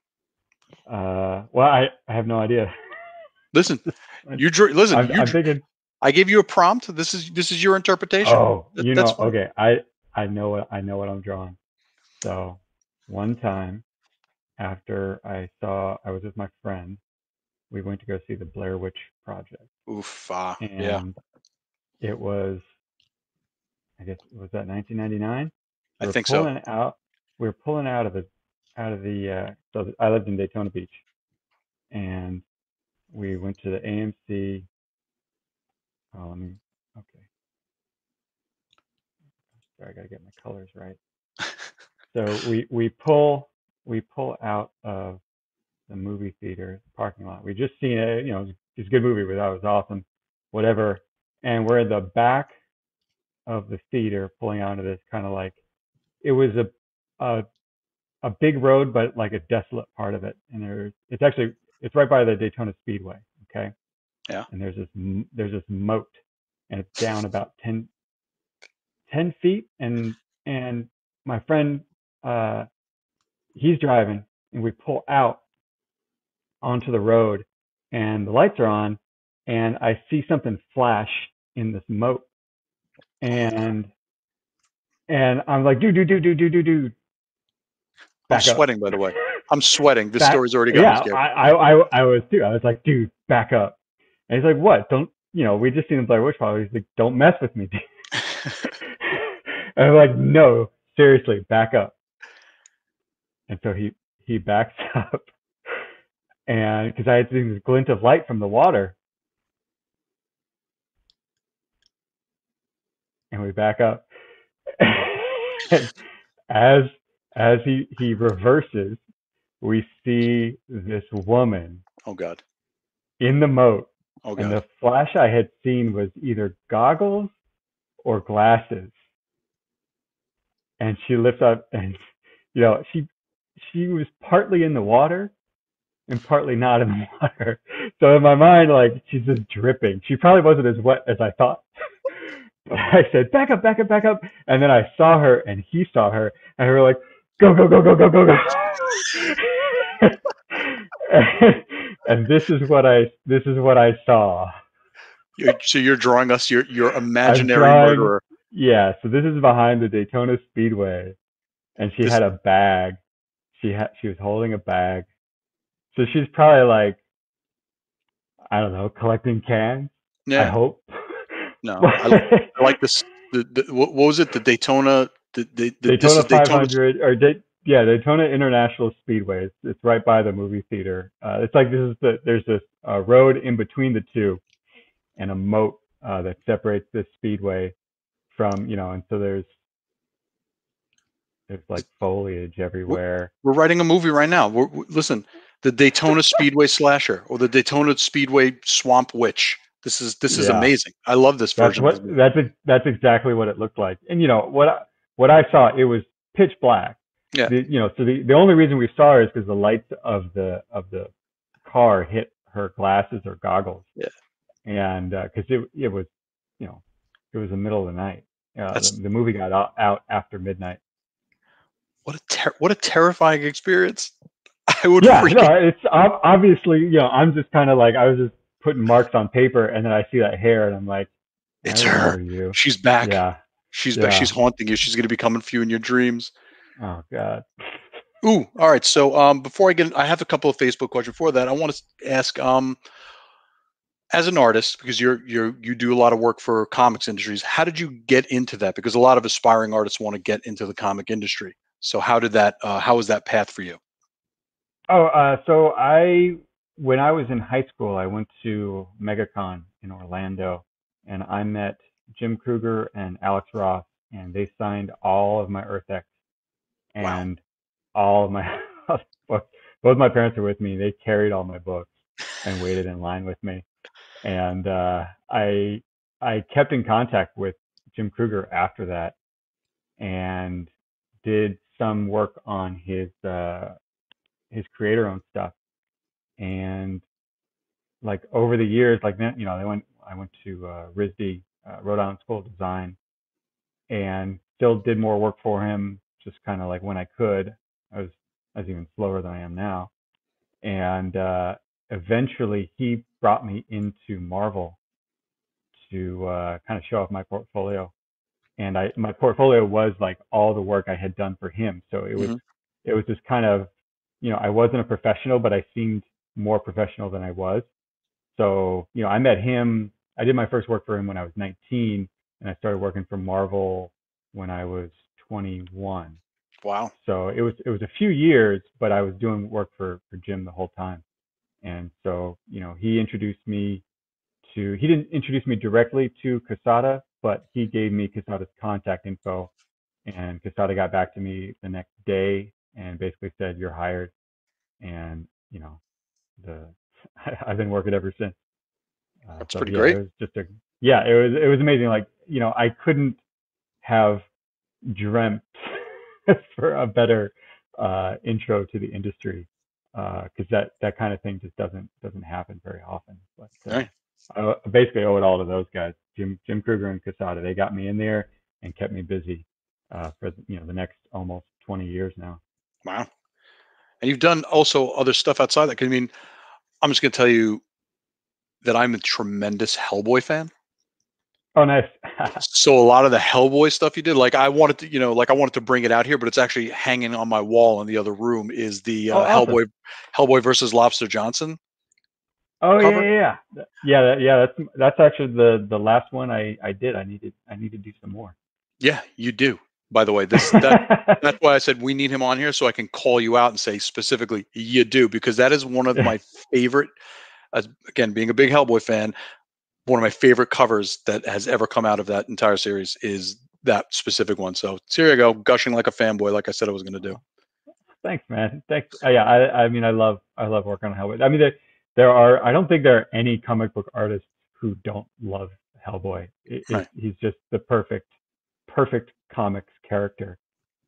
I have no idea. Listen, you drew. Listen, I'm thinking. I gave you a prompt. This is your interpretation. Oh, that's know. Okay, I know what I'm drawing. So one time, after I was with my friend, we went to go see the Blair Witch Project. Oof, and yeah. It was, I guess, was that 1999? I think so. We were pulling out of the. So I lived in Daytona Beach, and we went to the AMC. Okay. Sorry, I gotta get my colors right. So we pull out of the movie theater parking lot. We just seen it, you know, it's a good movie. We thought it was awesome, whatever. And we're in the back of the theater, pulling onto this kind of like, it was a big road, but like a desolate part of it. And it's right by the Daytona Speedway. Okay. Yeah. And there's this moat, and it's down about 10 feet. And my friend, he's driving, and we pull out onto the road, and the lights are on, and I see something flash in this moat. And I'm like, dude. Back I'm sweating, up. By the way. I'm sweating. This story's already gone. Yeah, I was too. I was like, dude, back up. And he's like, what? Don't, you know, we just seen the Blair Witch Project. He's like, don't mess with me, dude. And I'm like, no, seriously, back up. And so he backs up. And because I had seen this glint of light from the water. And we back up. As he reverses, we see this woman. Oh, God. In the moat. Oh, God. And the flash I had seen was either goggles or glasses. And she lifts up, and, you know, she was partly in the water and partly not in the water. So in my mind, like, she's just dripping. She probably wasn't as wet as I thought. But I said, back up. And then I saw her, and he saw her, and we were like, go. And this is what I saw. So you're drawing us your imaginary murderer. Yeah. So this is behind the Daytona Speedway, and she had a bag. She was holding a bag. So she's probably like, I don't know, collecting cans. Yeah. I hope. No, I like this. What was it? The Daytona. Daytona 500 Daytona... or Daytona International Speedway. It's right by the movie theater. It's like there's this road in between the two, and a moat that separates this speedway from, you know. And so there's like foliage everywhere. We're writing a movie right now. Listen, the Daytona Speedway Slasher, or the Daytona Speedway Swamp Witch. This is amazing. I love this version. That's exactly what it looked like. And, you know, what I saw, it was pitch black. Yeah. You know, so the only reason we saw her is because the lights of the car hit her glasses or goggles. Yeah. And because it was, you know, it was the middle of the night. The movie got out after midnight. What a terrifying experience! I would. Yeah. No, it's obviously, you know, I'm just kind of like, I was just putting marks on paper, and then I see that hair, and I'm like, it's her. You. She's back. Yeah. She's back. She's haunting you. She's going to be coming for you in your dreams. Oh, God. Ooh. All right. So before I have a couple of Facebook questions. Before that, I want to ask, as an artist, because you do a lot of work for comics industries, how did you get into that? Because a lot of aspiring artists want to get into the comic industry. So how did that, how was that path for you? Oh, so when I was in high school, I went to MegaCon in Orlando, and I met Jim Krueger and Alex Ross, and they signed all of my Earth X and all of my books. Both my parents were with me. They carried all my books and waited in line with me. And I kept in contact with Jim Krueger after that, and did some work on his creator-owned stuff. And like over the years, like, you know, I went to RISD, Rhode Island School of Design, and still did more work for him, just kind of like when I could. I was even slower than I am now. And eventually he brought me into Marvel to kind of show off my portfolio. And my portfolio was like all the work I had done for him. So it was just kind of, you know, I wasn't a professional, but I seemed more professional than I was. So, you know, I met him. I did my first work for him when I was 19, and I started working for Marvel when I was 21. Wow. So it was a few years, but I was doing work for Jim the whole time. And so, you know, he didn't introduce me directly to Quesada, but he gave me Quesada's contact info, and Quesada got back to me the next day and basically said, "You're hired." And, you know, I've been working ever since. That's pretty great. It was just it was amazing. Like, you know, I couldn't have dreamt for a better intro to the industry, because that kind of thing just doesn't happen very often. But I basically owe it all to those guys, Jim Krueger and Quesada. They got me in there and kept me busy for, you know, the next almost 20 years now. Wow. And you've done also other stuff outside that. I mean, I'm just going to tell you that I'm a tremendous Hellboy fan. Oh, nice. So a lot of the Hellboy stuff you did, like I wanted to bring it out here, but it's actually hanging on my wall in the other room, is the awesome. Hellboy versus Lobster Johnson. Oh, cover. Yeah. That's actually the last one I did. I need to do some more. Yeah, you do. By the way, that's why I said we need him on here, so I can call you out and say specifically you do, because that is one of my favorite, again, being a big Hellboy fan, one of my favorite covers that has ever come out of that entire series is that specific one. So here you go, gushing like a fanboy, like I said I was going to do. Thanks, man. Thanks. Yeah, I mean, I love working on Hellboy. I mean, I don't think there are any comic book artists who don't love Hellboy. He's just the perfect comics character.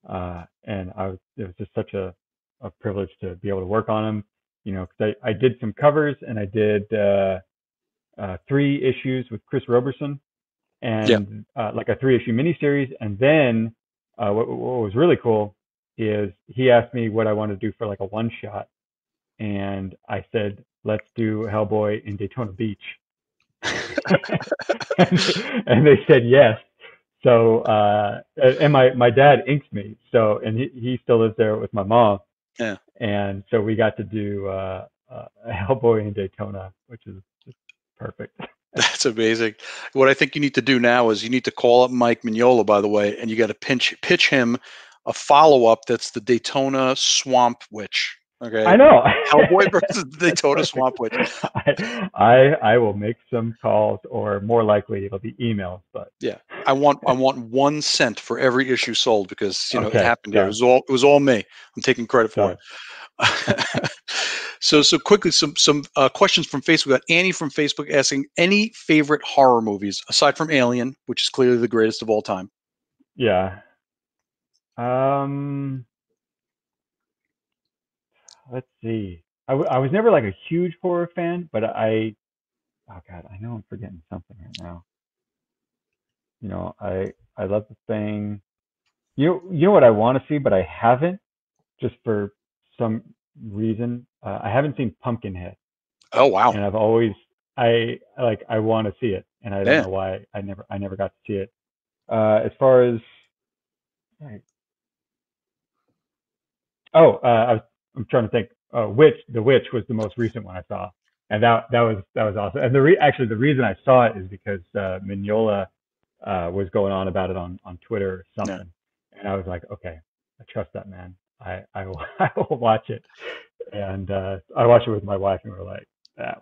And it was just such a privilege to be able to work on him, you know, because I did some covers, and I did 3 issues with Chris Roberson, and like a 3-issue miniseries. And then what was really cool is he asked me what I wanted to do for like a one-shot, and I said, "Let's do Hellboy in Daytona Beach." and they said yes. So and my dad inks me, so, and he still lives there with my mom. Yeah. And so we got to do Hellboy in Daytona, which is just perfect. That's amazing. What I think you need to do now is you need to call up Mike Mignola, by the way, and you got to pitch him a follow-up that's the Daytona Swamp Witch. Okay. I know. Hellboy versus the Daytona Swamp Witch. I will make some calls, or more likely it'll be emails, but yeah. I want 1 cent for every issue sold, because, you know, it happened here. It was all me. I'm taking credit for it. So quickly, some questions from Facebook. We got Annie from Facebook asking, any favorite horror movies aside from Alien, which is clearly the greatest of all time? Yeah. Let's see. I was never like a huge horror fan, but oh God, I know I'm forgetting something right now. You know, I love The Thing. You know what I want to see, but I haven't, just for some reason. I haven't seen Pumpkinhead. Oh, wow. And I want to see it, and I don't know why I never got to see it. As far as, I'm trying to think. The Witch was the most recent one I saw. And that was awesome. And actually the reason I saw it is because Mignola was going on about it on Twitter or something. Yeah. And I was like, okay, I trust that man. I will watch it. And I watched it with my wife, and we're like, that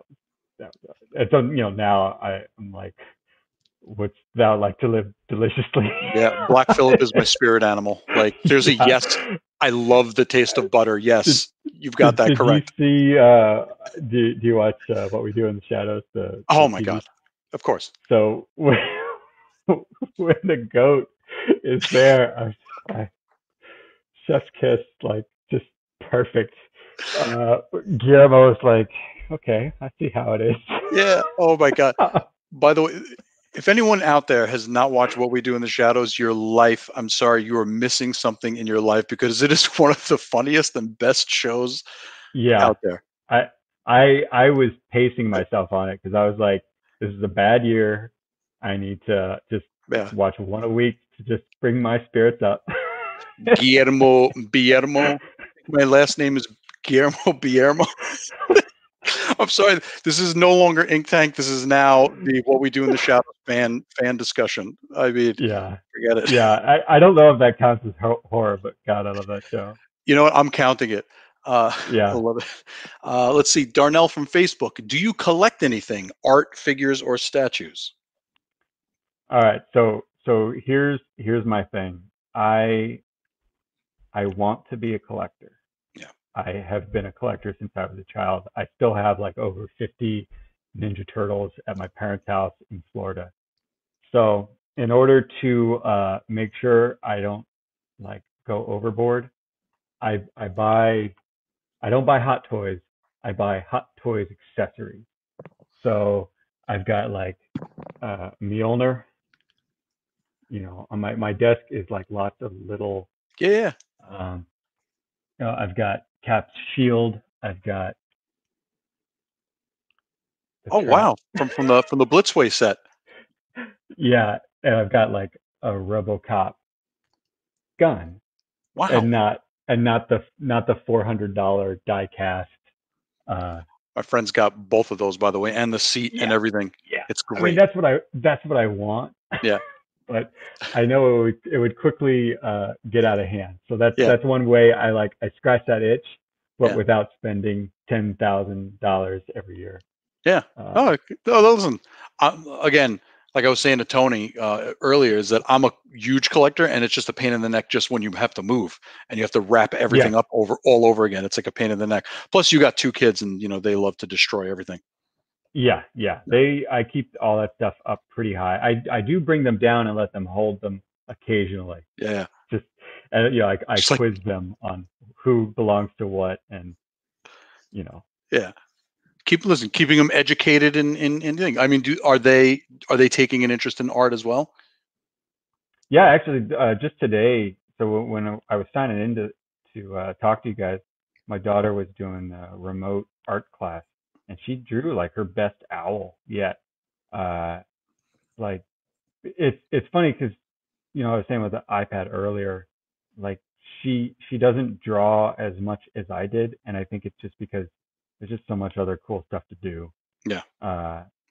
was it's, you know, now I'm like, what's thou like to live deliciously? Yeah, Black Phillip is my spirit animal. Like, there's a yes. I love the taste of butter. Yes, you've got that correct. You see, do you watch What We Do in the Shadows? Oh my God, of course. So when the goat is there, I chef's kiss, like just perfect. Guillermo is like, okay, I see how it is. Yeah. Oh my God. By the way, if anyone out there has not watched What We Do in the Shadows, your life, I'm sorry, you are missing something in your life, because it is one of the funniest and best shows out there. I was pacing myself on it because I was like, this is a bad year. I need to just watch one a week to just bring my spirits up. Guillermo. My last name is Guillermo. I'm sorry. This is no longer Ink Tank. This is now the What We Do in the Shadows fan discussion. I mean, forget it. Yeah, I don't know if that counts as horror, but God, I love that show. You know what? I'm counting it. I love it. Let's see. Darnell from Facebook. Do you collect anything? Art, figures, or statues? All right. So here's my thing. I want to be a collector. I have been a collector since I was a child. I still have like over 50 Ninja Turtles at my parents' house in Florida. So in order to make sure I don't like go overboard, I don't buy Hot Toys. I buy Hot Toys accessories. So I've got like Mjolnir, you know, on my desk is like lots of little, I've got Cap's shield. I've got. Oh wow! From the Blitzway set. Yeah, and I've got like a RoboCop gun. Wow! And not the $400 die cast. My friend's got both of those, by the way, and the seat and everything. Yeah, it's great. I mean, that's what I want. Yeah. But I know it would quickly get out of hand. So that's one way I scratch that itch, but without spending $10,000 every year. Yeah. Listen, again, like I was saying to Tony earlier, is that I'm a huge collector, and it's just a pain in the neck just when you have to move and you have to wrap everything up all over again. It's like a pain in the neck. Plus, you got two kids, and you know they love to destroy everything. Yeah. I keep all that stuff up pretty high. I do bring them down and let them hold them occasionally. Yeah. Just, you know, I quiz them on who belongs to what, and you know. Yeah. Keeping them educated in things. I mean, are they taking an interest in art as well? Yeah, actually, just today. So when I was signing in to talk to you guys, my daughter was doing a remote art class. And she drew like her best owl yet. Like it's funny because, you know, I was saying with the iPad earlier, like she doesn't draw as much as I did, and I think it's just because there's just so much other cool stuff to do. Yeah.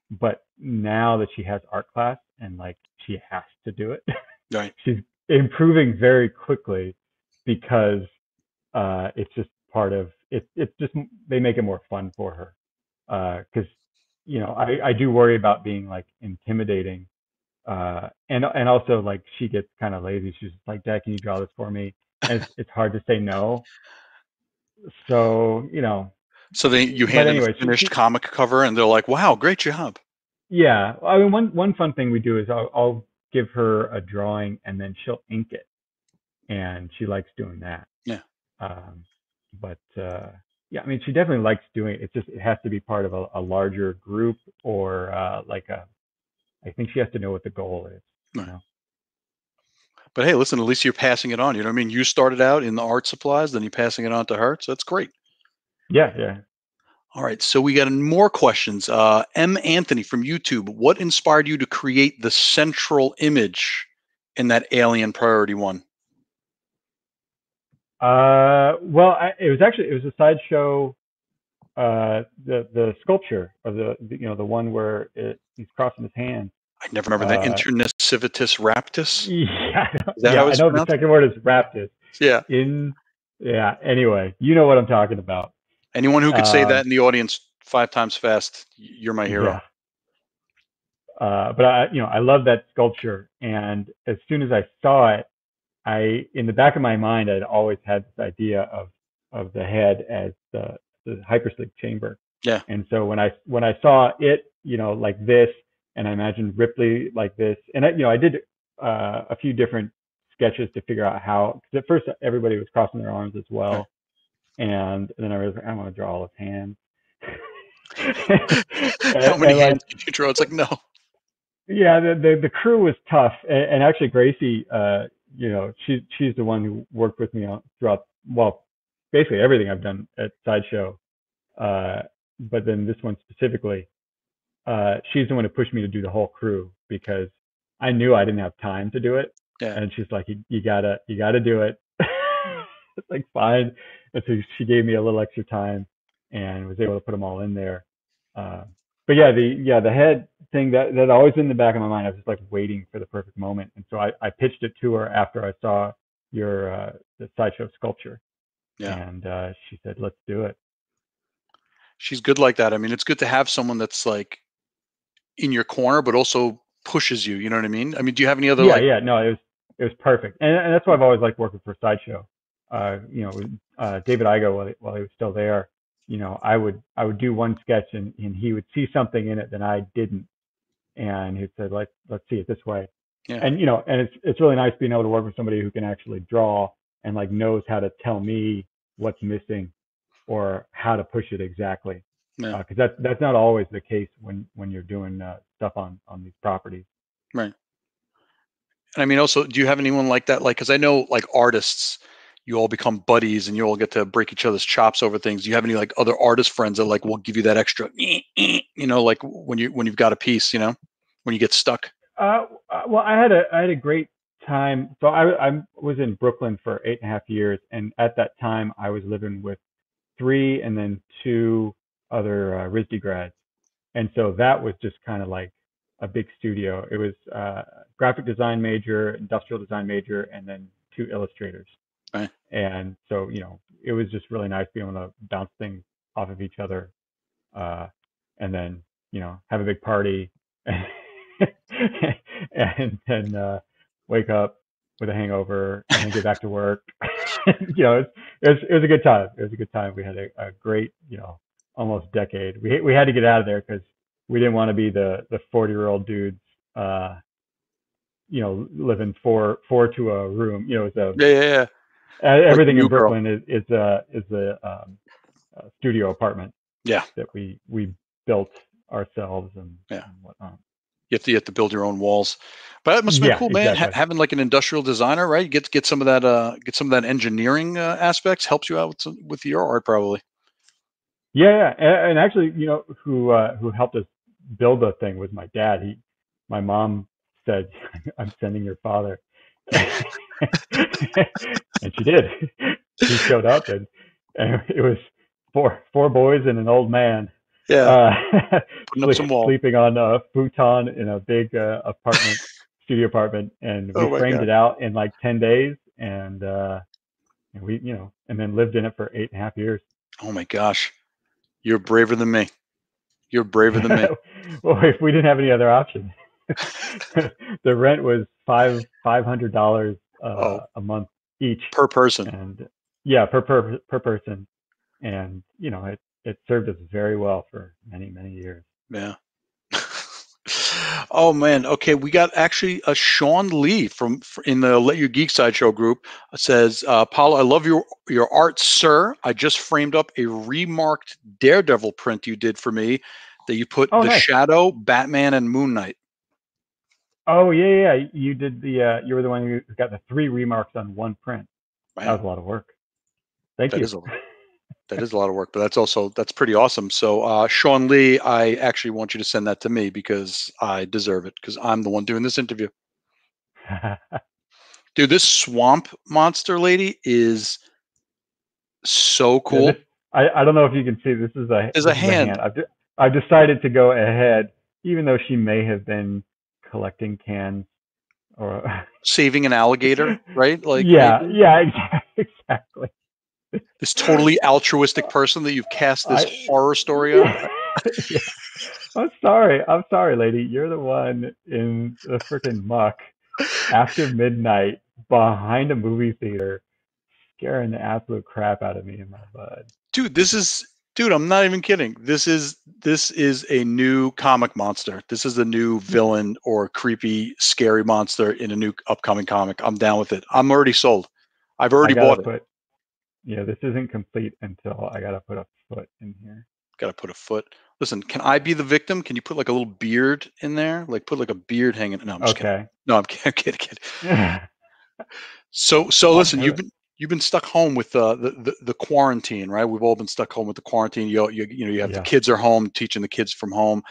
But now that she has art class and like she has to do it, right? She's improving very quickly because it's just part of it. It's just they make it more fun for her. Because you know I do worry about being like intimidating, and also like she gets kind of lazy. She's like, Dad, can you draw this for me? And it's hard to say no. So you know. So then you hand them a finished comic cover, and they're like, "Wow, great job!" Yeah, I mean one fun thing we do is I'll give her a drawing, and then she'll ink it, and she likes doing that. Yeah. Yeah, I mean, she definitely likes doing it. It's just, it has to be part of a larger group or I think she has to know what the goal is. Right. You know? But hey, listen, at least you're passing it on. You know what I mean? You started out in the art supplies, then you're passing it on to her. So that's great. Yeah, yeah. All right. So we got more questions. M. Anthony from YouTube. What inspired you to create the central image in that Alien Priority One? Well, it was a Sideshow the sculpture of the you know, the one where he's crossing his hands. I never remember the internecivitas raptus. Yeah, I know the second word is raptus. Yeah. Anyway, you know what I'm talking about. Anyone who could say that in the audience 5 times fast, you're my hero. Yeah. But I love that sculpture, and as soon as I saw it, in the back of my mind, I'd always had this idea of the head as the hypersleep chamber. Yeah. And so when I saw it, you know, like this, and I imagined Ripley like this, and I did a few different sketches to figure out how, because at first everybody was crossing their arms as well. Okay. And then I was like, I want to draw all his hands. How many hands did you draw? It's like, no. Yeah, the crew was tough, and actually Gracie, she's the one who worked with me throughout, well, basically everything I've done at Sideshow, but then this one specifically, she's the one who pushed me to do the whole crew, because I knew I didn't have time to do it. Yeah. And she's like, you gotta do it. It's like, fine. And so she gave me a little extra time and was able to put them all in there. But yeah, the head thing that always in the back of my mind, I was just like waiting for the perfect moment. And so I pitched it to her after I saw your the Sideshow sculpture. Yeah. And she said, let's do it. She's good like that. I mean, it's good to have someone that's like in your corner, but also pushes you. You know what I mean? I mean, do you have any other? Yeah, no, it was perfect, and that's why I've always liked working for Sideshow. David Igo, while he was still there, I would do one sketch, and he would see something in it that I didn't, and he said, let's see it this way. Yeah. And and it's really nice being able to work with somebody who can actually draw and like knows how to tell me what's missing or how to push it exactly. Yeah. 'Cause that's not always the case when you're doing stuff on these properties. Right. And I mean, also, do you have anyone like that? Like, 'cause I know like artists, you all become buddies and you all get to break each other's chops over things. Do you have any like other artist friends that like, will give you that extra, like when you've got a piece, when you get stuck? Well, I had a great time. So I was in Brooklyn for 8.5 years. And at that time I was living with 3 and then 2 other RISD grads, and so that was just kind of like a big studio. It was graphic design major, industrial design major, and then 2 illustrators. Right. And so it was just really nice being able to bounce things off of each other, and then have a big party and then wake up with a hangover and then get back to work. It was a good time. It was a good time. We had a great almost decade. We had to get out of there because we didn't want to be the 40-year-old dudes, living four to a room. It's a everything in Brooklyn is a studio apartment. Yeah, that we built ourselves and whatnot. You have to build your own walls, but that must be cool, man. Exactly. Having like an industrial designer, right? You get some of that engineering aspects helps you out with your art, probably. Yeah, and actually, who helped us build the thing was my dad. My mom said, "I'm sending your father," and she did. He showed up, and it was four boys and an old man. Yeah, putting up some wall, sleeping on a futon in a big apartment, studio apartment, and we framed it out in like 10 days, and we, and then lived in it for 8.5 years. Oh my gosh. You're braver than me. You're braver than me. Well, if we didn't have any other option, the rent was $500 a month each per person, and per person, and it served us very well for many years. Yeah. Oh man. Okay, we got actually a Sean Lee from in the Let Your Geek Sideshow group says, "Paolo, I love your art, sir. I just framed up a remarked Daredevil print you did for me that you put the Shadow, Batman, and Moon Knight." Oh yeah. You did you were the one who got the 3 remarks on one print. Wow. That was a lot of work. Thank you. That is a lot of work, but that's pretty awesome. So Sean Lee, I actually want you to send that to me because I deserve it, because I'm the one doing this interview. Dude, this swamp monster lady is so cool. I don't know if you can see, this is a hand. I've decided to go ahead, even though she may have been collecting cans or saving an alligator, right? Like, yeah, maybe. Yeah, exactly. This totally altruistic person that you've cast this horror story on. Yeah. I'm sorry, lady. You're the one in the freaking muck after midnight behind a movie theater, scaring the absolute crap out of me and my bud. Dude, dude, I'm not even kidding. This is a new comic monster. This is a new villain or creepy, scary monster in a new upcoming comic. I'm down with it. I'm already sold. I've already bought it. Yeah, this isn't complete until I gotta put a foot in here. Gotta put a foot. Listen, can I be the victim? Can you put like a little beard in there? Like put like a beard hanging. No, I'm just kidding. No, I'm kidding. So listen, you've been stuck home with the quarantine, right? We've all been stuck home with the quarantine. You know, the kids are home, teaching the kids from home.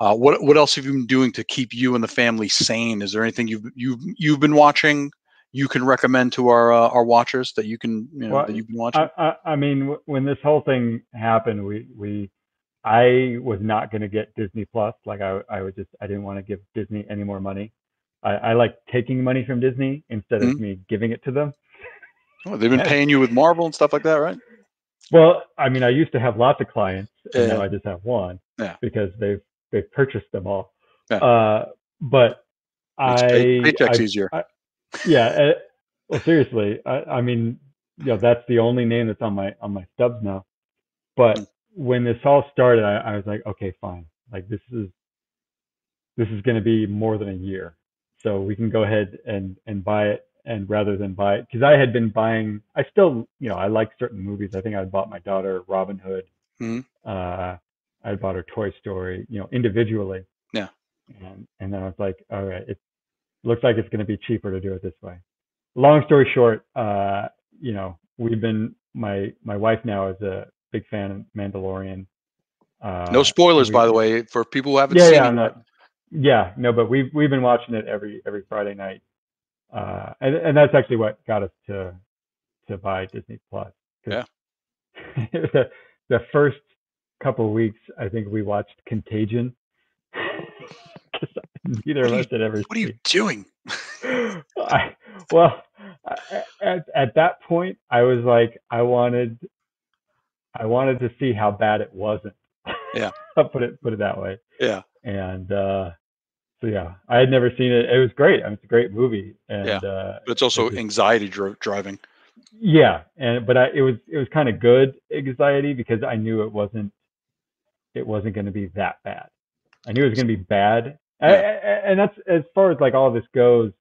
What else have you been doing to keep you and the family sane? Is there anything you've been watching? You can recommend to our watchers that you've been watching. I mean, when this whole thing happened, I was not going to get Disney Plus. Like I didn't want to give Disney any more money. I like taking money from Disney instead of me giving it to them. Oh, they've been paying you with Marvel and stuff like that, right? Well, I mean, I used to have lots of clients, and now I just have one because they've purchased them all. Yeah. Paycheck's easier. Well, seriously, I mean, you know, that's the only name that's on my stubs now. But when this all started, I was like, okay, fine. Like this is going to be more than a year, so we can go ahead and buy it. And rather than buy it, because I had been buying, I still, you know, I like certain movies. I think I bought my daughter Robin Hood. I bought her Toy Story, you know, individually. Yeah. And then I was like, all right, it's looks like it's going to be cheaper to do it this way. Long story short, you know, my wife now is a big fan of Mandalorian. No spoilers, by the way, for people who haven't seen it. But we've been watching it every Friday night. And that's actually what got us to buy Disney Plus. Yeah. the first couple of weeks, I think we watched Contagion. Neither of us had ever seen. What are you doing? At that point, I was like, I wanted to see how bad it wasn't. Yeah. I'll put it that way. Yeah. And so yeah, I had never seen it. It was great. I mean, it's a great movie. And but it's also anxiety driving. Yeah, but it was kind of good anxiety because I knew it wasn't going to be that bad. I knew it was going to be bad. And that's as far as like all this goes.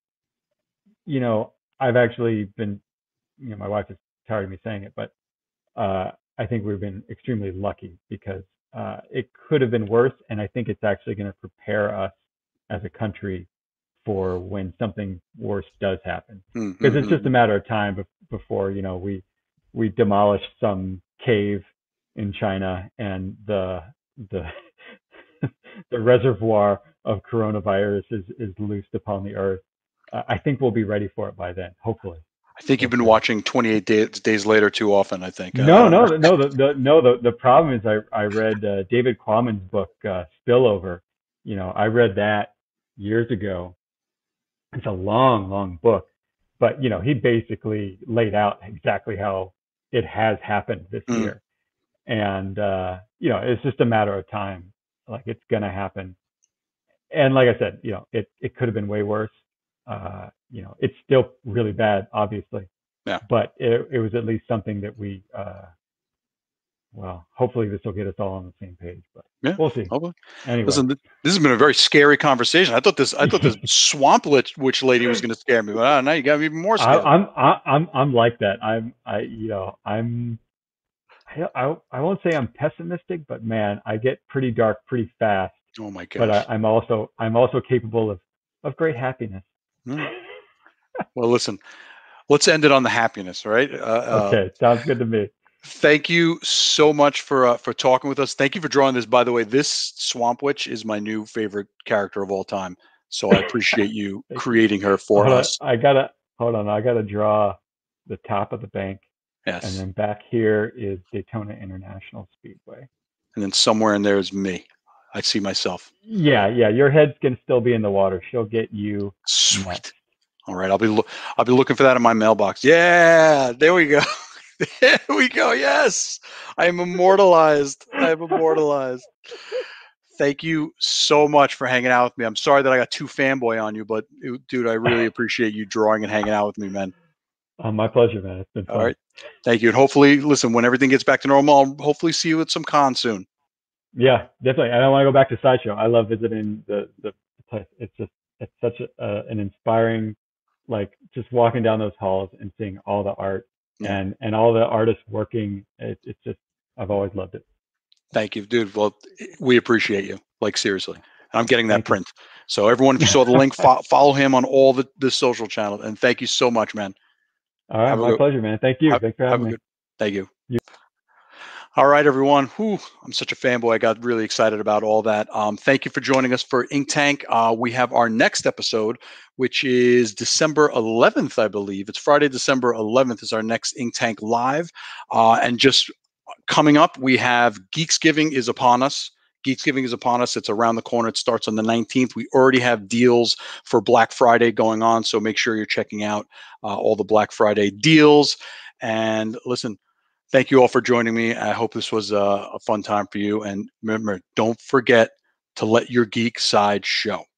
You know, I've actually been, you know, my wife is tired of me saying it, but I think we've been extremely lucky because it could have been worse, and I think it's actually going to prepare us as a country for when something worse does happen, because it's just a matter of time before, you know, we demolish some cave in China and the reservoir of coronavirus is loosed upon the earth. I think we'll be ready for it by then, hopefully. I think you've been watching 28 Days Later too often, I think. No. The problem is I read David Quammen's book, Spillover. You know, I read that years ago. It's a long, long book, but you know, he basically laid out exactly how it has happened this year. And, you know, it's just a matter of time. Like it's going to happen. And like I said, you know, it could have been way worse. You know, it's still really bad, obviously. Yeah. But it was at least something that we, well, hopefully this will get us all on the same page. But we'll see. Hopefully. Anyway. Listen, this has been a very scary conversation. I thought this swamp witch lady was going to scare me, but now you got me even more scared. I'm like that. I won't say I'm pessimistic, but man, I get pretty dark pretty fast. Oh my gosh! But I'm also capable of great happiness. Well, listen, let's end it on the happiness, right? Okay, sounds good to me. Thank you so much for talking with us. Thank you for drawing this. By the way, this Swamp Witch is my new favorite character of all time. So I appreciate you creating her for us. Hold on, I gotta draw the top of the bank. Yes. And then back here is Daytona International Speedway. And then somewhere in there is me. I see myself. Yeah, yeah. Your head's gonna still be in the water. She'll get you. Sweet. Next. All right, I'll be looking for that in my mailbox. Yeah, there we go. There we go. Yes, I am immortalized. I am immortalized. Thank you so much for hanging out with me. I'm sorry that I got too fanboy on you, but dude, I really appreciate you drawing and hanging out with me, man. My pleasure, man. It's been fun. All right. Thank you. And hopefully, listen, when everything gets back to normal, I'll hopefully see you at some con soon. Yeah, definitely. I don't want to go back to Sideshow. I love visiting the place. It's just, it's such an inspiring, like just walking down those halls and seeing all the art and all the artists working. It's just, I've always loved it. Thank you, dude. Well, we appreciate you. Like, seriously. I'm getting that print. So everyone, if you saw the link, follow him on all the social channels. And thank you so much, man. All right. My pleasure, man. Thank you. Thanks for having me. Thank you. All right, everyone. Whew, I'm such a fanboy. I got really excited about all that. Thank you for joining us for Ink Tank. We have our next episode, which is December 11th, I believe. It's Friday, December 11th is our next Ink Tank Live. And just coming up, we have Geeksgiving is upon us. Geeksgiving is upon us. It's around the corner. It starts on the 19th. We already have deals for Black Friday going on, so make sure you're checking out all the Black Friday deals. And listen, thank you all for joining me. I hope this was a fun time for you. And remember, don't forget to let your geek side show.